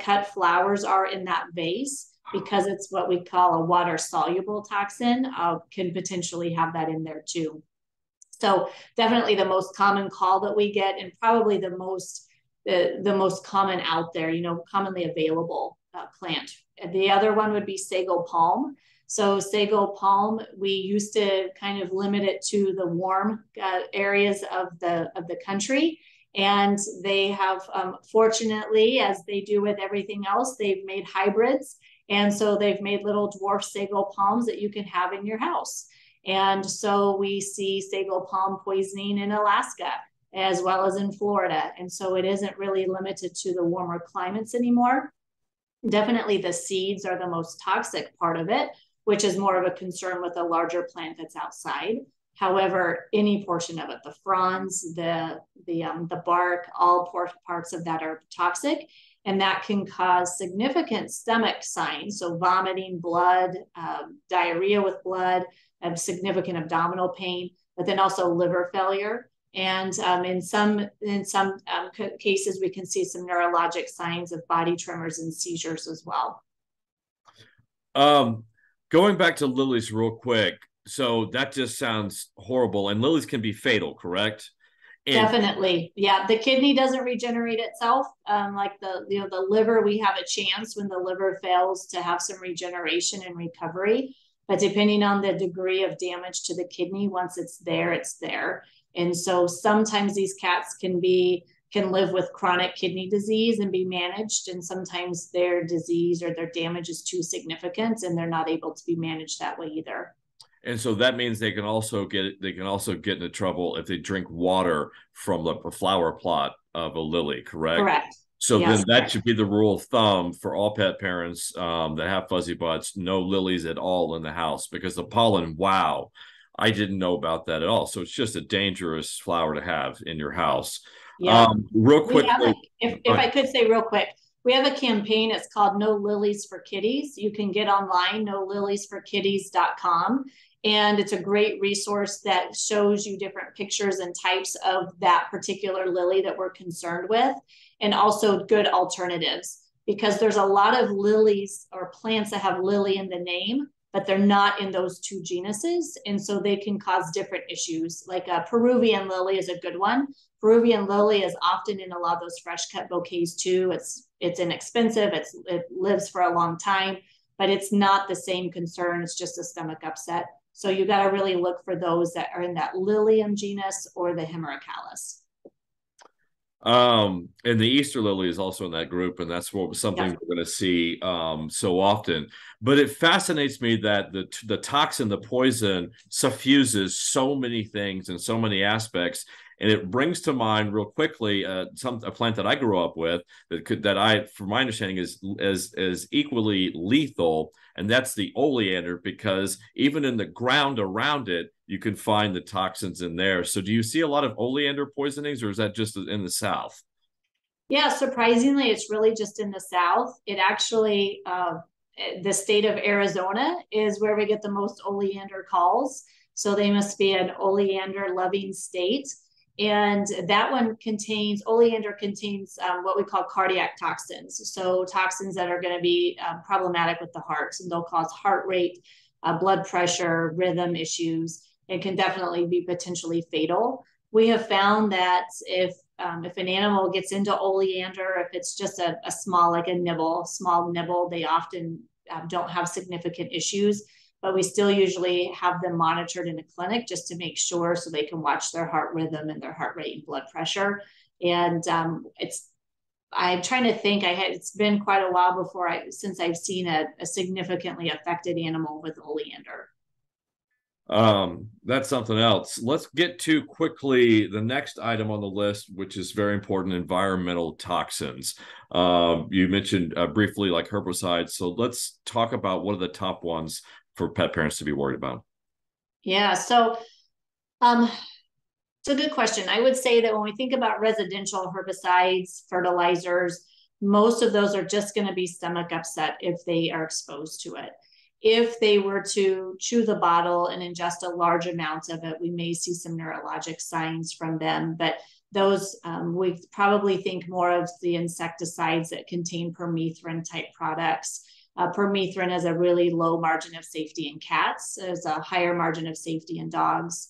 cut flowers are in that vase, because it's what we call a water-soluble toxin, can potentially have that in there too. So definitely the most common call that we get, and probably the most common out there, commonly available plant. The other one would be sago palm. So sago palm, we used to kind of limit it to the warm areas of the country. And they have, fortunately, as they do with everything else, they've made hybrids. And so they've made little dwarf sago palms that you can have in your house. And so we see sago palm poisoning in Alaska as well as in Florida. And so it isn't really limited to the warmer climates anymore. Definitely the seeds are the most toxic part of it, which is more of a concern with a larger plant that's outside. However, any portion of it, the fronds, the bark, all parts of that are toxic, and that can cause significant stomach signs. So vomiting, blood, diarrhea with blood, significant abdominal pain, but then also liver failure. And in some cases, we can see some neurologic signs of body tremors and seizures as well. Going back to lilies real quick. So that just sounds horrible. And lilies can be fatal, correct? And definitely. Yeah. The kidney doesn't regenerate itself. Like the liver, we have a chance when the liver fails to have some regeneration and recovery. But depending on the degree of damage to the kidney, once it's there, it's there. And so sometimes these cats can live with chronic kidney disease and be managed. And sometimes their disease or their damage is too significant and they're not able to be managed that way either. And so that means they can also get into trouble if they drink water from the flower plot of a lily, correct? Correct. So yes, then that should be the rule of thumb for all pet parents that have fuzzy butts, no lilies at all in the house, because the pollen, wow, I didn't know about that at all. So it's just a dangerous flower to have in your house. Yeah. Real quick. If I could say real quick, we have a campaign. It's called No Lilies for Kitties. You can get online, noliliesforkitties.com. And it's a great resource that shows you different pictures and types of that particular lily that we're concerned with, and also good alternatives, because there's a lot of lilies or plants that have lily in the name, but they're not in those two genuses. And so they can cause different issues. Like a Peruvian lily is a good one. Peruvian lily is often in a lot of those fresh cut bouquets too. It's inexpensive. It lives for a long time, but it's not the same concern. It's just a stomach upset. So you got to really look for those that are in that Lilium genus or the Hemerocallis. And the Easter lily is also in that group, and that's what something we're going to see so often. But it fascinates me that the toxin, the poison, suffuses so many things and so many aspects. And it brings to mind real quickly a plant that I grew up with that I, from my understanding, is equally lethal, and that's the oleander, because even in the ground around it, you can find the toxins in there. So do you see a lot of oleander poisonings, or is that just in the South? Yeah, surprisingly, it's really just in the South. It actually, the state of Arizona is where we get the most oleander calls. So they must be an oleander-loving state. And that one oleander contains what we call cardiac toxins. So toxins that are going to be problematic with the heart, and they'll cause heart rate, blood pressure, rhythm issues. It can definitely be potentially fatal. We have found that if an animal gets into oleander, if it's just a small nibble, they often don't have significant issues. But we still usually have them monitored in the clinic just to make sure, so they can watch their heart rhythm and their heart rate and blood pressure. And I'm trying to think, it's been quite a while since I've seen a significantly affected animal with oleander. That's something else. Let's get to quickly the next item on the list, which is very important: environmental toxins. You mentioned briefly, like herbicides. So let's talk about what are the top ones for pet parents to be worried about? Yeah, so it's a good question. I would say that when we think about residential herbicides, fertilizers, most of those are just going to be stomach upset if they are exposed to it. If they were to chew the bottle and ingest a large amount of it, we may see some neurologic signs from them, but those, we probably think more of the insecticides that contain permethrin type products. Permethrin has a really low margin of safety in cats. There's a higher margin of safety in dogs.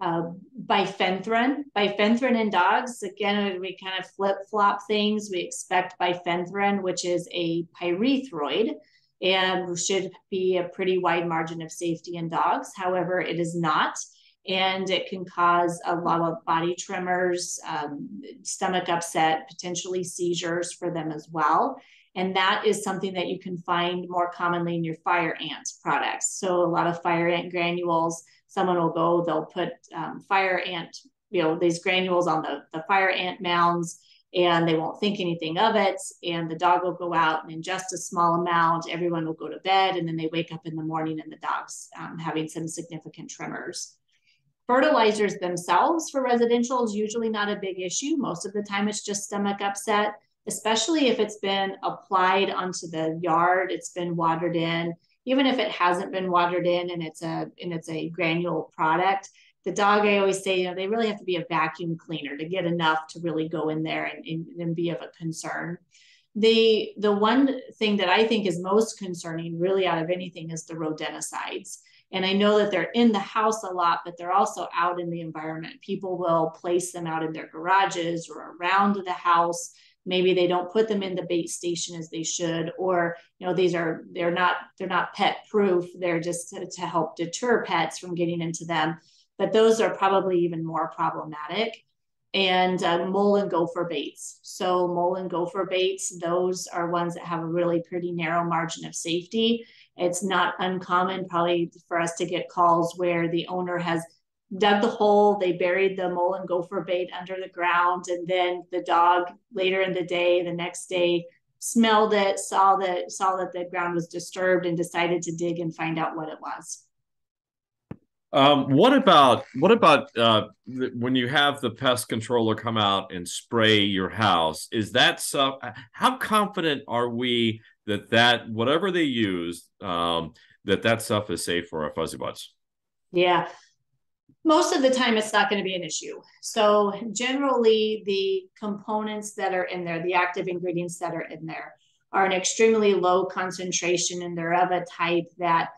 Bifenthrin in dogs, again, we kind of flip-flop things. We expect bifenthrin, which is a pyrethroid, and should be a pretty wide margin of safety in dogs. However, it is not, and it can cause a lot of body tremors, stomach upset, potentially seizures for them as well. And that is something that you can find more commonly in your fire ant products. So a lot of fire ant granules, someone will go, they'll put fire ant, you know, these granules on the fire ant mounds, and they won't think anything of it. And the dog will go out and ingest a small amount. Everyone will go to bed, and then they wake up in the morning and the dog's having some significant tremors. Fertilizers themselves for residential is usually not a big issue. Most of the time it's just stomach upset, especially if it's been applied onto the yard, it's been watered in. Even if it hasn't been watered in and it's a granule product, the dog, I always say, you know, they really have to be a vacuum cleaner to get enough to really go in there and be of a concern. The one thing that I think is most concerning really out of anything is the rodenticides. And I know that they're in the house a lot, but they're also out in the environment. People will place them out in their garages or around the house. Maybe they don't put them in the bait station as they should, or, you know, they're not pet proof. They're just to help deter pets from getting into them. But those are probably even more problematic. And mole and gopher baits. So mole and gopher baits, those are ones that have a really pretty narrow margin of safety. It's not uncommon probably for us to get calls where the owner has dug the hole, they buried the mole and gopher bait under the ground, and then the dog later in the day, the next day, smelled it, saw that the ground was disturbed, and decided to dig and find out what it was. What about when you have the pest controller come out and spray your house? Is that so? How confident are we that whatever they use, that stuff is safe for our fuzzy butts? Yeah, most of the time it's not going to be an issue. So generally, the components that are in there, the active ingredients that are in there, are an extremely low concentration, and they're of a type that.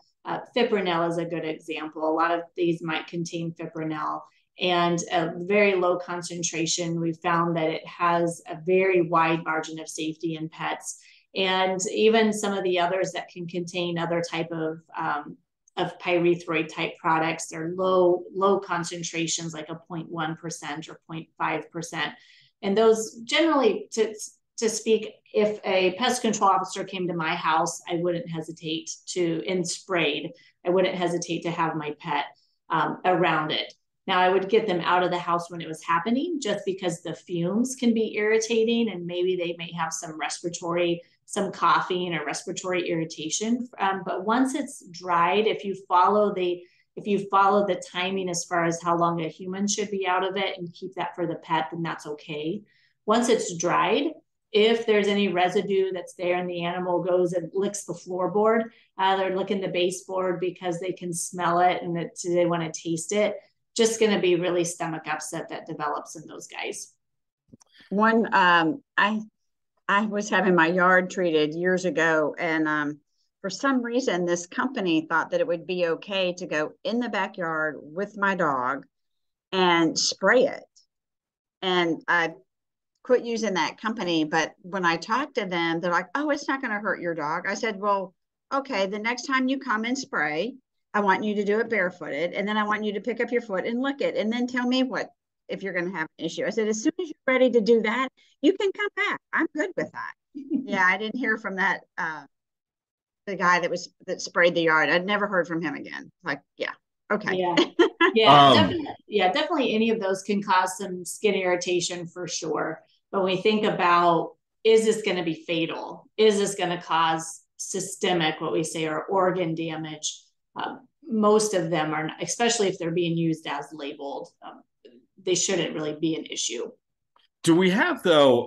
Fipronil is a good example. A lot of these might contain fipronil, and a very low concentration. We found that it has a very wide margin of safety in pets, and even some of the others that can contain other type of pyrethroid type products. They're low concentrations, like a 0.1% or 0.5%, and those generally to speak. If a pest control officer came to my house, I wouldn't hesitate to, and sprayed, I wouldn't hesitate to have my pet around it. Now, I would get them out of the house when it was happening, just because the fumes can be irritating, and maybe they may have some coughing or respiratory irritation. But once it's dried, if you follow the timing as far as how long a human should be out of it and keep that for the pet, then that's okay. Once it's dried, if there's any residue that's there and the animal goes and licks the floorboard, they're licking the baseboard because they can smell it and they want to taste it, just going to be really stomach upset that develops in those guys. One, I was having my yard treated years ago, and for some reason, this company thought that it would be okay to go in the backyard with my dog and spray it. And I quit using that company. But when I talked to them, they're like, oh, it's not going to hurt your dog. I said, well, okay, the next time you come and spray, I want you to do it barefooted. And then I want you to pick up your foot and lick it. And then tell me if you're going to have an issue. I said, as soon as you're ready to do that, you can come back. I'm good with that. Yeah, I didn't hear from that, the guy that sprayed the yard. I'd never heard from him again. Like, yeah. Okay. Yeah, definitely any of those can cause some skin irritation for sure. But when we think about, is this going to be fatal? Is this going to cause systemic, what we say, or organ damage? Most of them are, especially if they're being used as labeled, they shouldn't really be an issue. Do we have, though,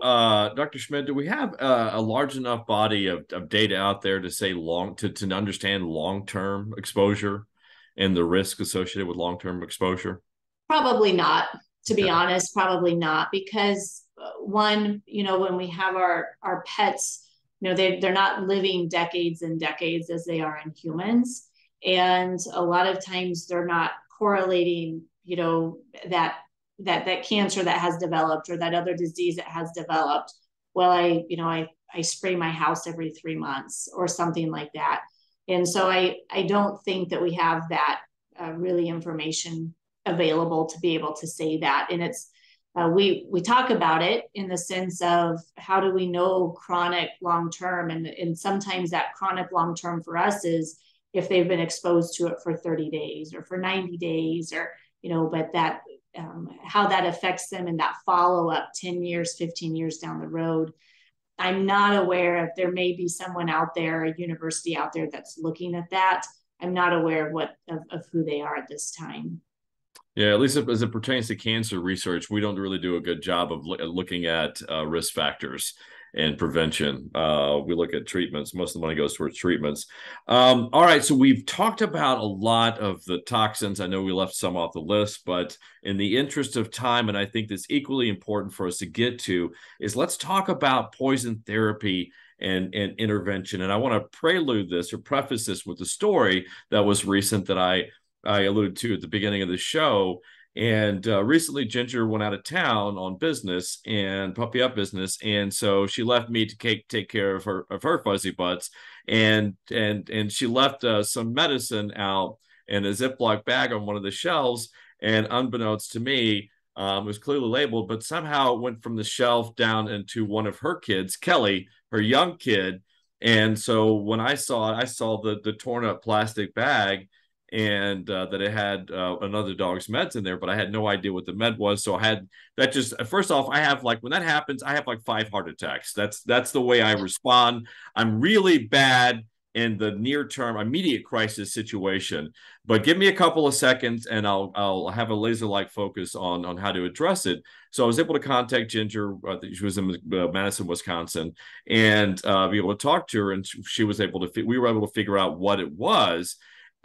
Dr. Schmid, do we have a large enough body of data out there to say to understand long-term exposure and the risk associated with long-term exposure? Probably not, to be honest, probably not, because one, you know, when we have our pets, you know, they're not living decades and decades as they are in humans. And a lot of times they're not correlating, you know, that cancer that has developed or that other disease that has developed. Well, I spray my house every 3 months or something like that. And so I don't think that we have that really information available to be able to say that. And it's, we talk about it in the sense of how do we know chronic long-term, and sometimes that chronic long-term for us is if they've been exposed to it for 30 days or for 90 days or, you know, but that, how that affects them in that follow-up 10 years, 15 years down the road. I'm not aware if there may be someone out there, a university out there that's looking at that. I'm not aware of who they are at this time. Yeah, at least as it pertains to cancer research, we don't really do a good job of looking at risk factors and prevention. We look at treatments. Most of the money goes towards treatments. All right, so we've talked about a lot of the toxins. I know we left some off the list, but in the interest of time, and I think that's equally important for us to get to, is let's talk about poison therapy and intervention. And I want to prelude this or preface this with a story that was recent that I alluded to at the beginning of the show. And recently, Ginger went out of town on business and puppy up business, and so she left me to take care of her fuzzy butts, and she left some medicine out in a Ziploc bag on one of the shelves. And unbeknownst to me, it was clearly labeled, but somehow it went from the shelf down into one of her kids, Kelly, her young kid. And so when I saw it, I saw the torn up plastic bag. And that it had another dog's meds in there, but I had no idea what the med was. So I had that just, first off, I have like, when that happens, I have like 5 heart attacks. That's the way I respond. I'm really bad in the near term, immediate crisis situation, but give me a couple of seconds and I'll have a laser-like focus on how to address it. So I was able to contact Ginger. She was in Madison, Wisconsin, and be able to talk to her. And she was able to, we were able to figure out what it was.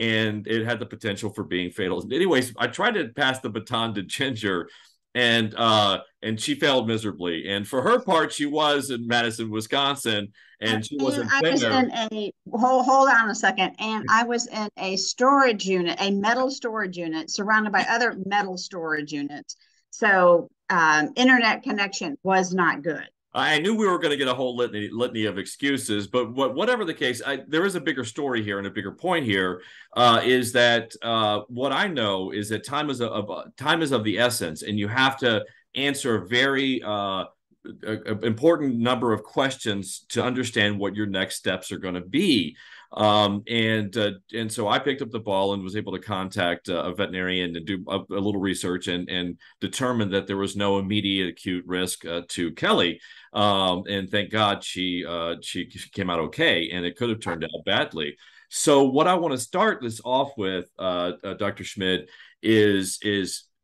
And it had the potential for being fatal. Anyways, I tried to pass the baton to Ginger, and she failed miserably. And for her part, she was in Madison, Wisconsin, and she wasn't there. I was in a hold on a second. And I was in a storage unit, a metal storage unit, surrounded by other metal storage units. So internet connection was not good. I knew we were going to get a whole litany of excuses, but whatever the case, there is a bigger story here and a bigger point here is that what I know is that time is of the essence, and you have to answer a very important number of questions to understand what your next steps are going to be. And so I picked up the ball and was able to contact a veterinarian and do a little research and determined that there was no immediate acute risk to Kelly. And thank God she came out okay, and it could have turned out badly. So what I want to start this off with, Dr. Schmid, is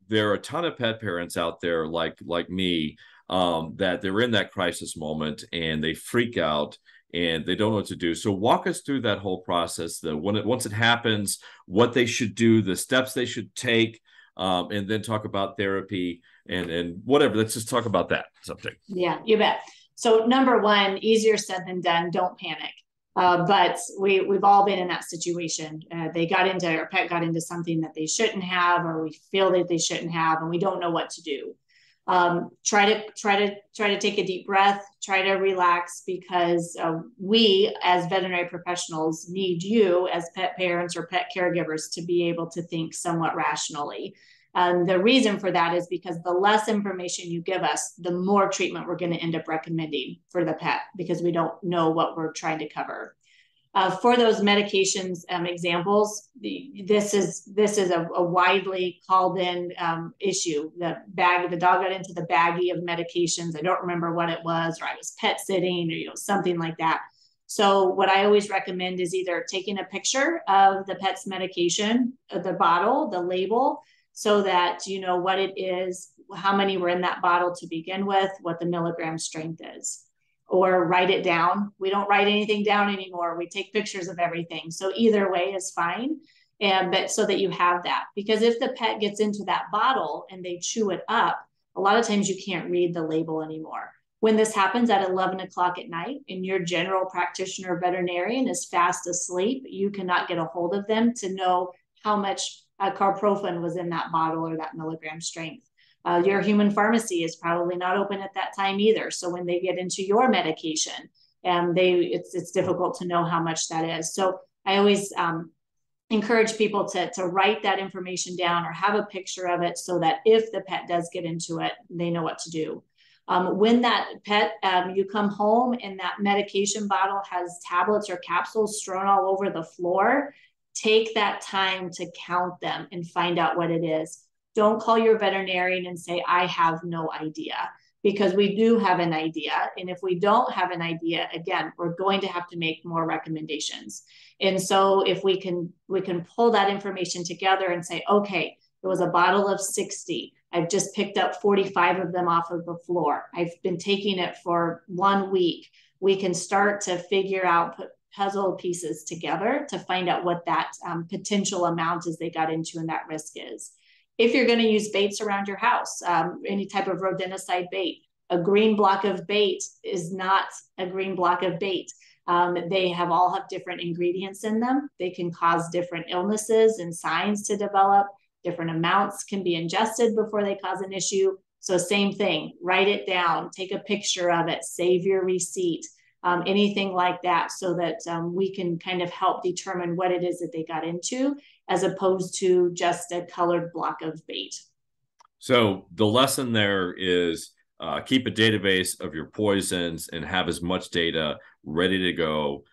there are a ton of pet parents out there like me that they're in that crisis moment and they freak out and they don't know what to do. So walk us through that whole process, once it happens, what they should do, the steps they should take, and then talk about therapy and whatever. Let's just talk about that subject. Yeah, you bet. So number one, easier said than done. Don't panic. But we've all been in that situation. Our pet got into something that they shouldn't have, or we feel that they shouldn't have, and we don't know what to do. Try to take a deep breath, try to relax, because we as veterinary professionals need you as pet parents or pet caregivers to be able to think somewhat rationally. The reason for that is because the less information you give us, the more treatment we're going to end up recommending for the pet, because we don't know what we're trying to cover. For those medications examples, this is a widely called in issue. The dog got into the baggie of medications. I don't remember what it was, or I was pet sitting, or something like that. So what I always recommend is either taking a picture of the pet's medication, the bottle, the label, so that you know what it is, how many were in that bottle to begin with, what the milligram strength is. Or write it down. We don't write anything down anymore. We take pictures of everything. So either way is fine. But so that you have that, because if the pet gets into that bottle and they chew it up, a lot of times you can't read the label anymore. When this happens at 11 o'clock at night and your general practitioner veterinarian is fast asleep, you cannot get a hold of them to know how much carprofen was in that bottle or that milligram strength. Your human pharmacy is probably not open at that time either. So when they get into your medication, it's difficult to know how much that is. So I always encourage people to write that information down or have a picture of it, so that if the pet does get into it, they know what to do. When that pet, you come home and that medication bottle has tablets or capsules strewn all over the floor, Take that time to count them and find out what it is. Don't call your veterinarian and say, I have no idea, because we do have an idea. And if we don't have an idea, again, we're going to have to make more recommendations. And so if we can pull that information together and say, okay, it was a bottle of 60. I've just picked up 45 of them off of the floor. I've been taking it for 1 week. We can start to figure out, put puzzle pieces together to find out what that potential amount is they got into and that risk is. If you're going to use baits around your house, any type of rodenticide bait, a green block of bait is not a green block of bait. They all have different ingredients in them. They can cause different illnesses and signs to develop. Different amounts can be ingested before they cause an issue. So same thing, write it down, take a picture of it, save your receipt, anything like that, so that we can kind of help determine what it is that they got into, as opposed to just a colored block of bait. So the lesson there is keep a database of your poisons and have as much data ready to go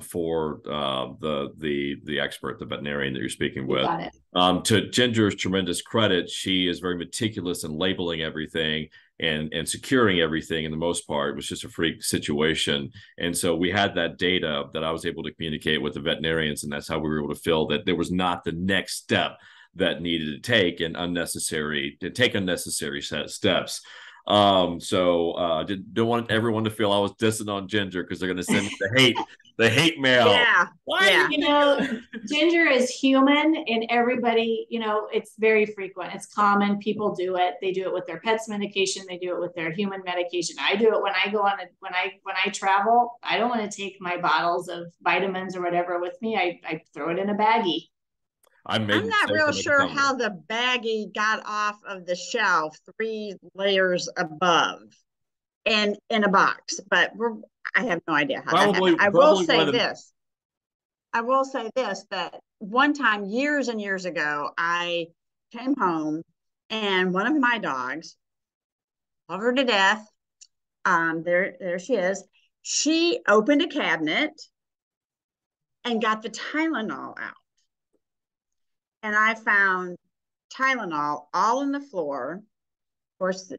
for the expert, the veterinarian that you're speaking with. Got it. To Ginger's tremendous credit, she is very meticulous in labeling everything and securing everything. In the most part, it was just a freak situation. And so we had that data that I was able to communicate with the veterinarians, and that's how we were able to feel that there was not the next step that needed to take unnecessary steps. So don't want everyone to feel I was dissing on Ginger, because they're going to send me the hate mail. Yeah. Why? Yeah. You know, Ginger is human, and everybody, you know, it's very frequent. It's common. People do it. They do it with their pet's medication. They do it with their human medication. I do it when I go on when I travel. I don't want to take my bottles of vitamins or whatever with me. I throw it in a baggie. I'm not real sure how the baggie got off of the shelf 3 layers above and in a box, but I have no idea how that happened. I will say this, that one time years and years ago, I came home and one of my dogs, love her to death, there she is, she opened a cabinet and got the Tylenol out. And I found Tylenol all on the floor, of course,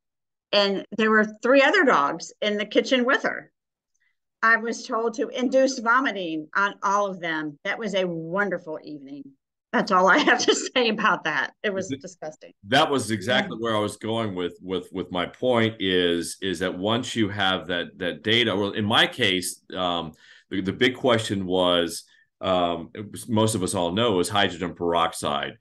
and there were 3 other dogs in the kitchen with her. I was told to induce vomiting on all of them. That was a wonderful evening. That's all I have to say about that. It was disgusting. That was exactly where I was going with my point is that once you have that data, or in my case, the big question was, most of us all know, is hydrogen peroxide.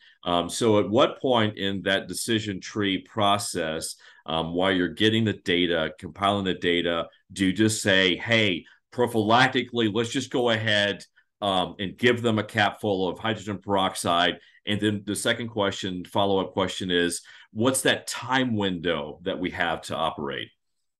So at what point in that decision tree process, while you're getting the data, compiling the data, do you just say, hey, prophylactically, let's just go ahead and give them a capful of hydrogen peroxide? And then the second question, follow-up question is, what's that time window that we have to operate?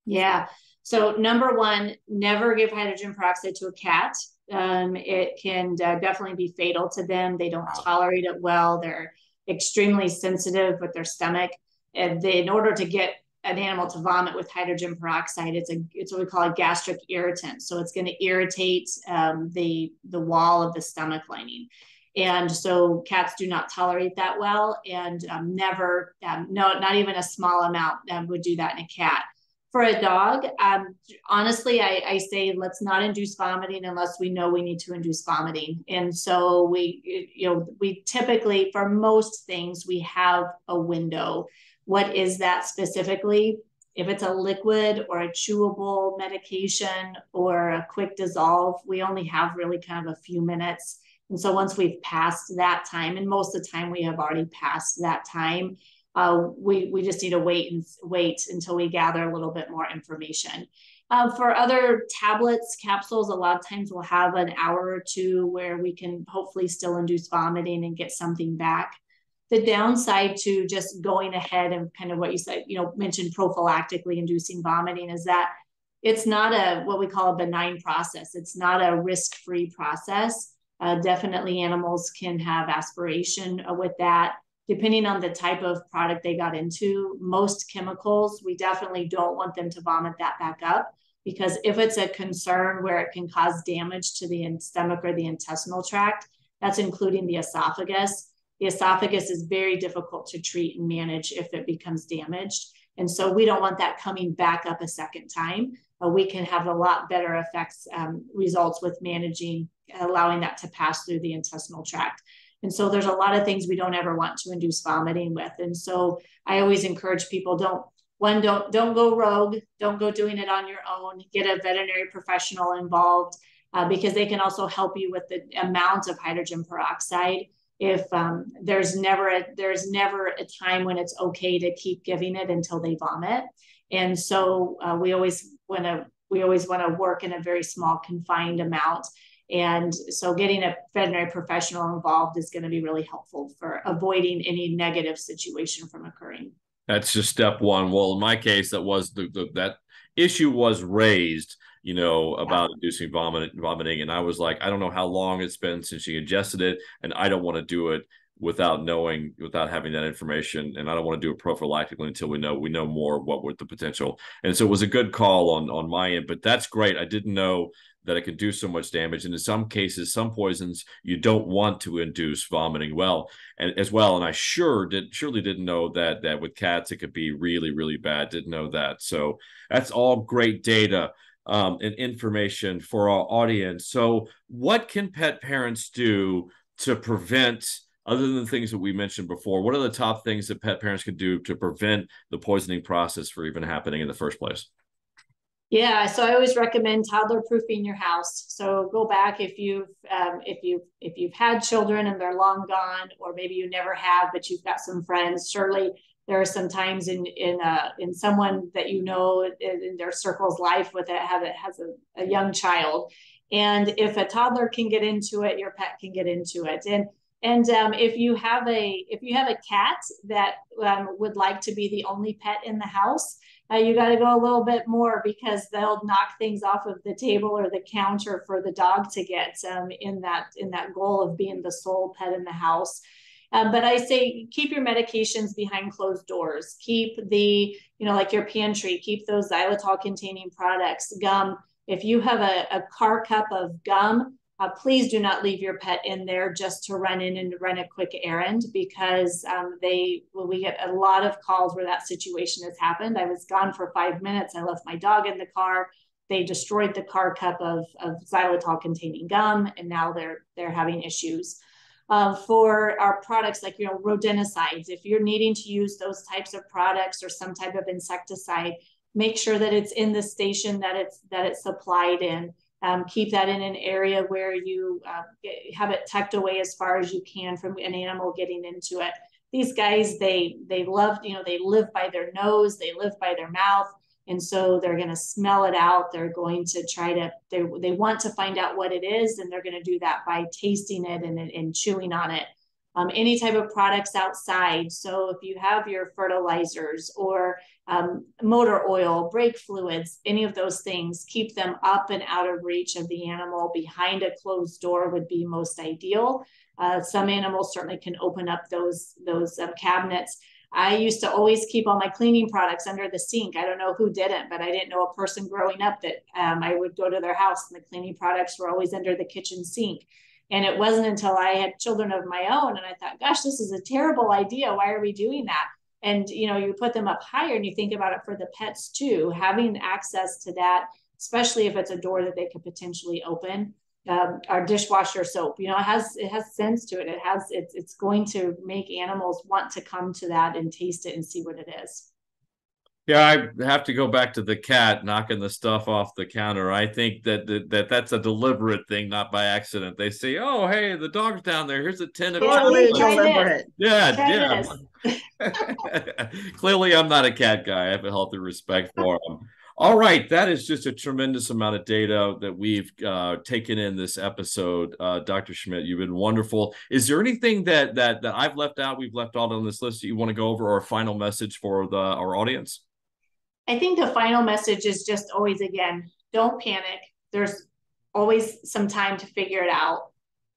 Yeah. So number one, never give hydrogen peroxide to a cat. It can definitely be fatal to them. They don't tolerate it well. They're extremely sensitive with their stomach. And in order to get an animal to vomit with hydrogen peroxide, it's what we call a gastric irritant. So it's going to irritate the wall of the stomach lining. And so cats do not tolerate that well, and not even a small amount would do that in a cat. For a dog, honestly, I say, let's not induce vomiting unless we know we need to induce vomiting. And so we typically, for most things, we have a window. What is that specifically? If it's a liquid or a chewable medication or a quick dissolve, we only have really kind of a few minutes. And so once we've passed that time, and most of the time we have already passed that time, we just need to wait until we gather a little bit more information. For other tablets, capsules, a lot of times we'll have an hour or 2 where we can hopefully still induce vomiting and get something back. The downside to just going ahead and kind of what you said, you know, mentioned prophylactically inducing vomiting, is that it's not what we call a benign process. It's not a risk-free process. Definitely animals can have aspiration with that. Depending on the type of product they got into, most chemicals, we definitely don't want them to vomit that back up, because if it's a concern where it can cause damage to the stomach or the intestinal tract, That's including the esophagus. The esophagus is very difficult to treat and manage if it becomes damaged. And so we don't want that coming back up a second time. We can have a lot better effects, results with managing, allowing that to pass through the intestinal tract. And so there's a lot of things we don't ever want to induce vomiting with. And so I always encourage people, don't go rogue, don't go doing it on your own, get a veterinary professional involved because they can also help you with the amount of hydrogen peroxide. If there's never a time when it's okay to keep giving it until they vomit. And so we always want to work in a very small confined amount. And so getting a veterinary professional involved is going to be really helpful for avoiding any negative situation from occurring. That's just step one. Well, in my case, that was that issue was raised, you know, about inducing vomiting. And I was like, I don't know how long it's been since she ingested it. And I don't want to do it without having that information. And I don't want to do it prophylactically until we know more what were the potential. And so it was a good call on my end, but that's great. I didn't know that it could do so much damage. And in some cases, some poisons, you don't want to induce vomiting as well. And I surely didn't know that with cats, it could be really, really bad. Didn't know that. So that's all great data and information for our audience. So what can pet parents do to prevent, other than the things that we mentioned before, what are the top things that pet parents can do to prevent the poisoning process from even happening in the first place? Yeah, so I always recommend toddler-proofing your house. So go back if you've had children and they're long gone, or maybe you never have, but you've got some friends. Surely there are some times in someone that you know in their circle's life with it has a young child, and if a toddler can get into it, your pet can get into it. And if you have a cat that would like to be the only pet in the house, you got to go a little bit more because they'll knock things off of the table or the counter for the dog to get in that goal of being the sole pet in the house. But I say keep your medications behind closed doors. Keep like your pantry. Keep those xylitol containing products, gum. If you have a car cup of gum, please do not leave your pet in there just to run in and run a quick errand because we get a lot of calls where that situation has happened. I was gone for 5 minutes. I left my dog in the car. They destroyed the car cup of xylitol containing gum, and now they're having issues. For our products like rodenticides, if you're needing to use those types of products or some type of insecticide, make sure that it's in the station that it's supplied in. Keep that in an area where you have it tucked away as far as you can from an animal getting into it. These guys, they love, they live by their nose, they live by their mouth. And so they're going to smell it out. They're going to they want to find out what it is, and they're going to do that by tasting it and chewing on it. Any type of products outside. So if you have your fertilizers or motor oil, brake fluids, any of those things, keep them up and out of reach of the animal. Behind a closed door would be most ideal. Some animals certainly can open up those cabinets. I used to always keep all my cleaning products under the sink. I don't know who didn't, but I didn't know a person growing up that I would go to their house and the cleaning products were always under the kitchen sink. And it wasn't until I had children of my own and I thought, gosh, this is a terrible idea. Why are we doing that? And, you put them up higher and you think about it for the pets too, having access to that, especially if it's a door that they could potentially open. Our dishwasher soap, it has scents to it. It's going to make animals want to come to that and taste it and see what it is. Yeah, I have to go back to the cat knocking the stuff off the counter. I think that's a deliberate thing, not by accident. They say, "Oh, hey, the dog's down there. Here's a tin of totally deliberate." Yeah. Clearly, I'm not a cat guy. I have a healthy respect for him. All right, that is just a tremendous amount of data that we've taken in this episode. Dr. Schmid, you've been wonderful. Is there anything that I've left out? We've left out on this list that you want to go over, or a final message for our audience? I think the final message is just always, again, don't panic. There's always some time to figure it out.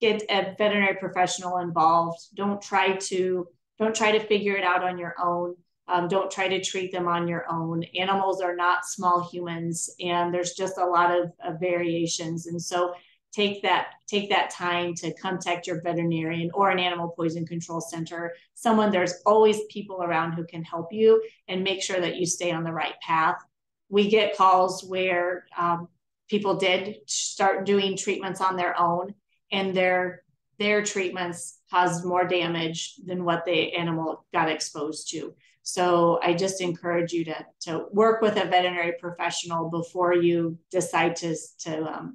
Get a veterinary professional involved. Don't try to figure it out on your own. Don't try to treat them on your own. Animals are not small humans, and there's just a lot of variations. And so take that time to contact your veterinarian or an animal poison control center, someone. There's always people around who can help you and make sure that you stay on the right path. We get calls where people did start doing treatments on their own, and their treatments caused more damage than what the animal got exposed to. So I just encourage you to work with a veterinary professional before you decide to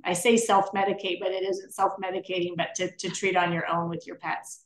I say self-medicate, but it isn't self-medicating, but to treat on your own with your pets.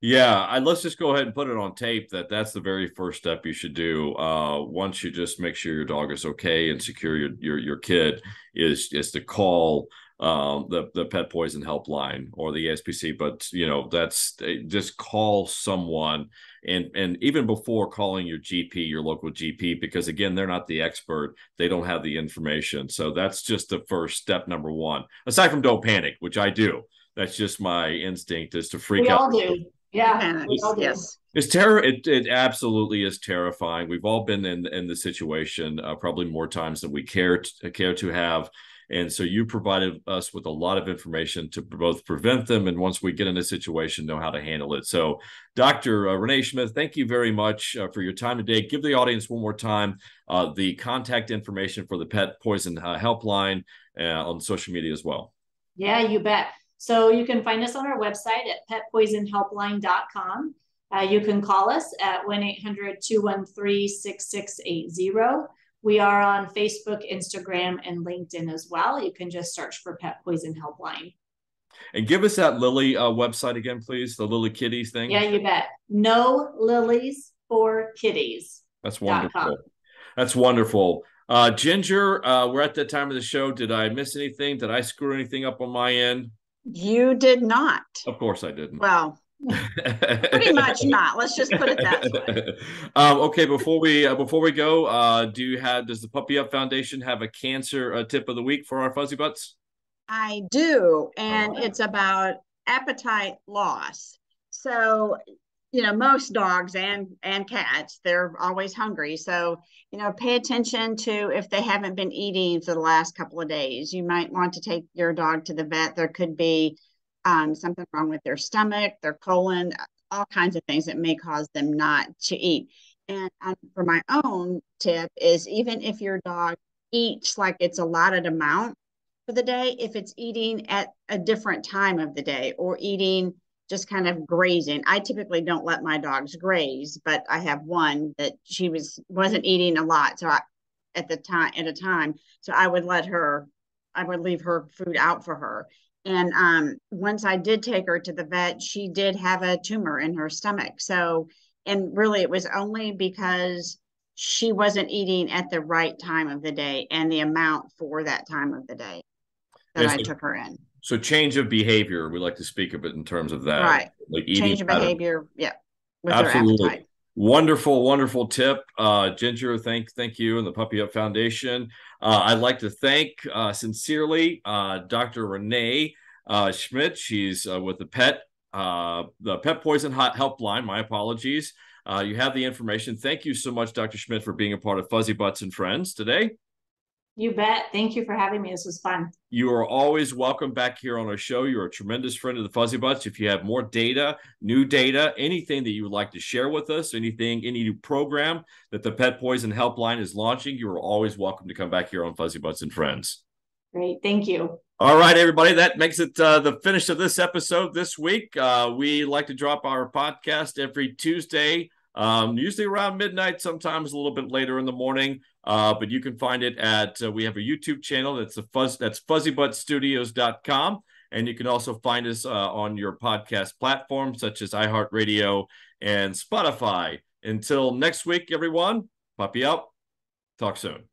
Yeah, let's just go ahead and put it on tape that's the very first step you should do. Once you just make sure your dog is okay and secure your kid is to call the Pet Poison Helpline or the ASPCA, but that's just call someone, and even before calling your GP, your local GP, because again, they're not the expert, they don't have the information. So that's just the first step, number one. Aside from don't panic, which I do. That's just my instinct is to freak out. We all do. Yeah. Yes. It's terror. It absolutely is terrifying. We've all been in the situation probably more times than we care to have. And so you provided us with a lot of information to both prevent them and, once we get in a situation, know how to handle it. So Dr. Renee Schmid, thank you very much for your time today. Give the audience one more time the contact information for the Pet Poison Helpline on social media as well. Yeah, you bet. So you can find us on our website at petpoisonhelpline.com. You can call us at 1-800-213-6680. We are on Facebook, Instagram, and LinkedIn as well. You can just search for Pet Poison Helpline. And give us that Lily website again, please, the Lily Kitties thing. Yeah, you bet. noliliesforkitties.com. That's wonderful. That's wonderful. Ginger, we're at that time of the show. Did I miss anything? Did I screw anything up on my end? You did not. Of course I didn't. Well, pretty much not. Let's just put it that way. Okay, before we go, does the Puppy Up Foundation have a cancer tip of the week for our fuzzy butts? I do, and it's about appetite loss. So, most dogs and cats, they're always hungry. So, pay attention to if they haven't been eating for the last couple of days. You might want to take your dog to the vet. There could be something wrong with their stomach, their colon, all kinds of things that may cause them not to eat. And for my own tip is, even if your dog eats like it's allotted amount for the day, if it's eating at a different time of the day or eating just kind of grazing. I typically don't let my dogs graze, but I have one that she wasn't eating a lot. So So I would leave her food out for her. And once I did take her to the vet, she did have a tumor in her stomach. So, and really it was only because she wasn't eating at the right time of the day and the amount for that time of the day that I took her in. So change of behavior, we like to speak of it in terms of that. Right. Like change of behavior. Yeah. With absolutely. Her appetite. Wonderful, wonderful tip. Ginger, thank you and the Puppy Up Foundation. I'd like to thank sincerely Dr. Renee Schmid. She's with the Pet Poison Helpline. My apologies. You have the information. Thank you so much, Dr. Schmid, for being a part of Fuzzy Butts and Friends today. You bet. Thank you for having me. This was fun. You are always welcome back here on our show. You're a tremendous friend of the Fuzzy Butts. If you have more data, new data, anything that you would like to share with us, any new program that the Pet Poison Helpline is launching, you are always welcome to come back here on Fuzzy Butts and Friends. Great. Thank you. All right, everybody. That makes it the finish of this episode this week. We like to drop our podcast every Tuesday, usually around midnight, sometimes a little bit later in the morning. But you can find it at we have a YouTube channel that's fuzzybuttstudios.com, and you can also find us on your podcast platforms such as iHeartRadio and Spotify. Until next week, everyone, puppy up. Talk soon.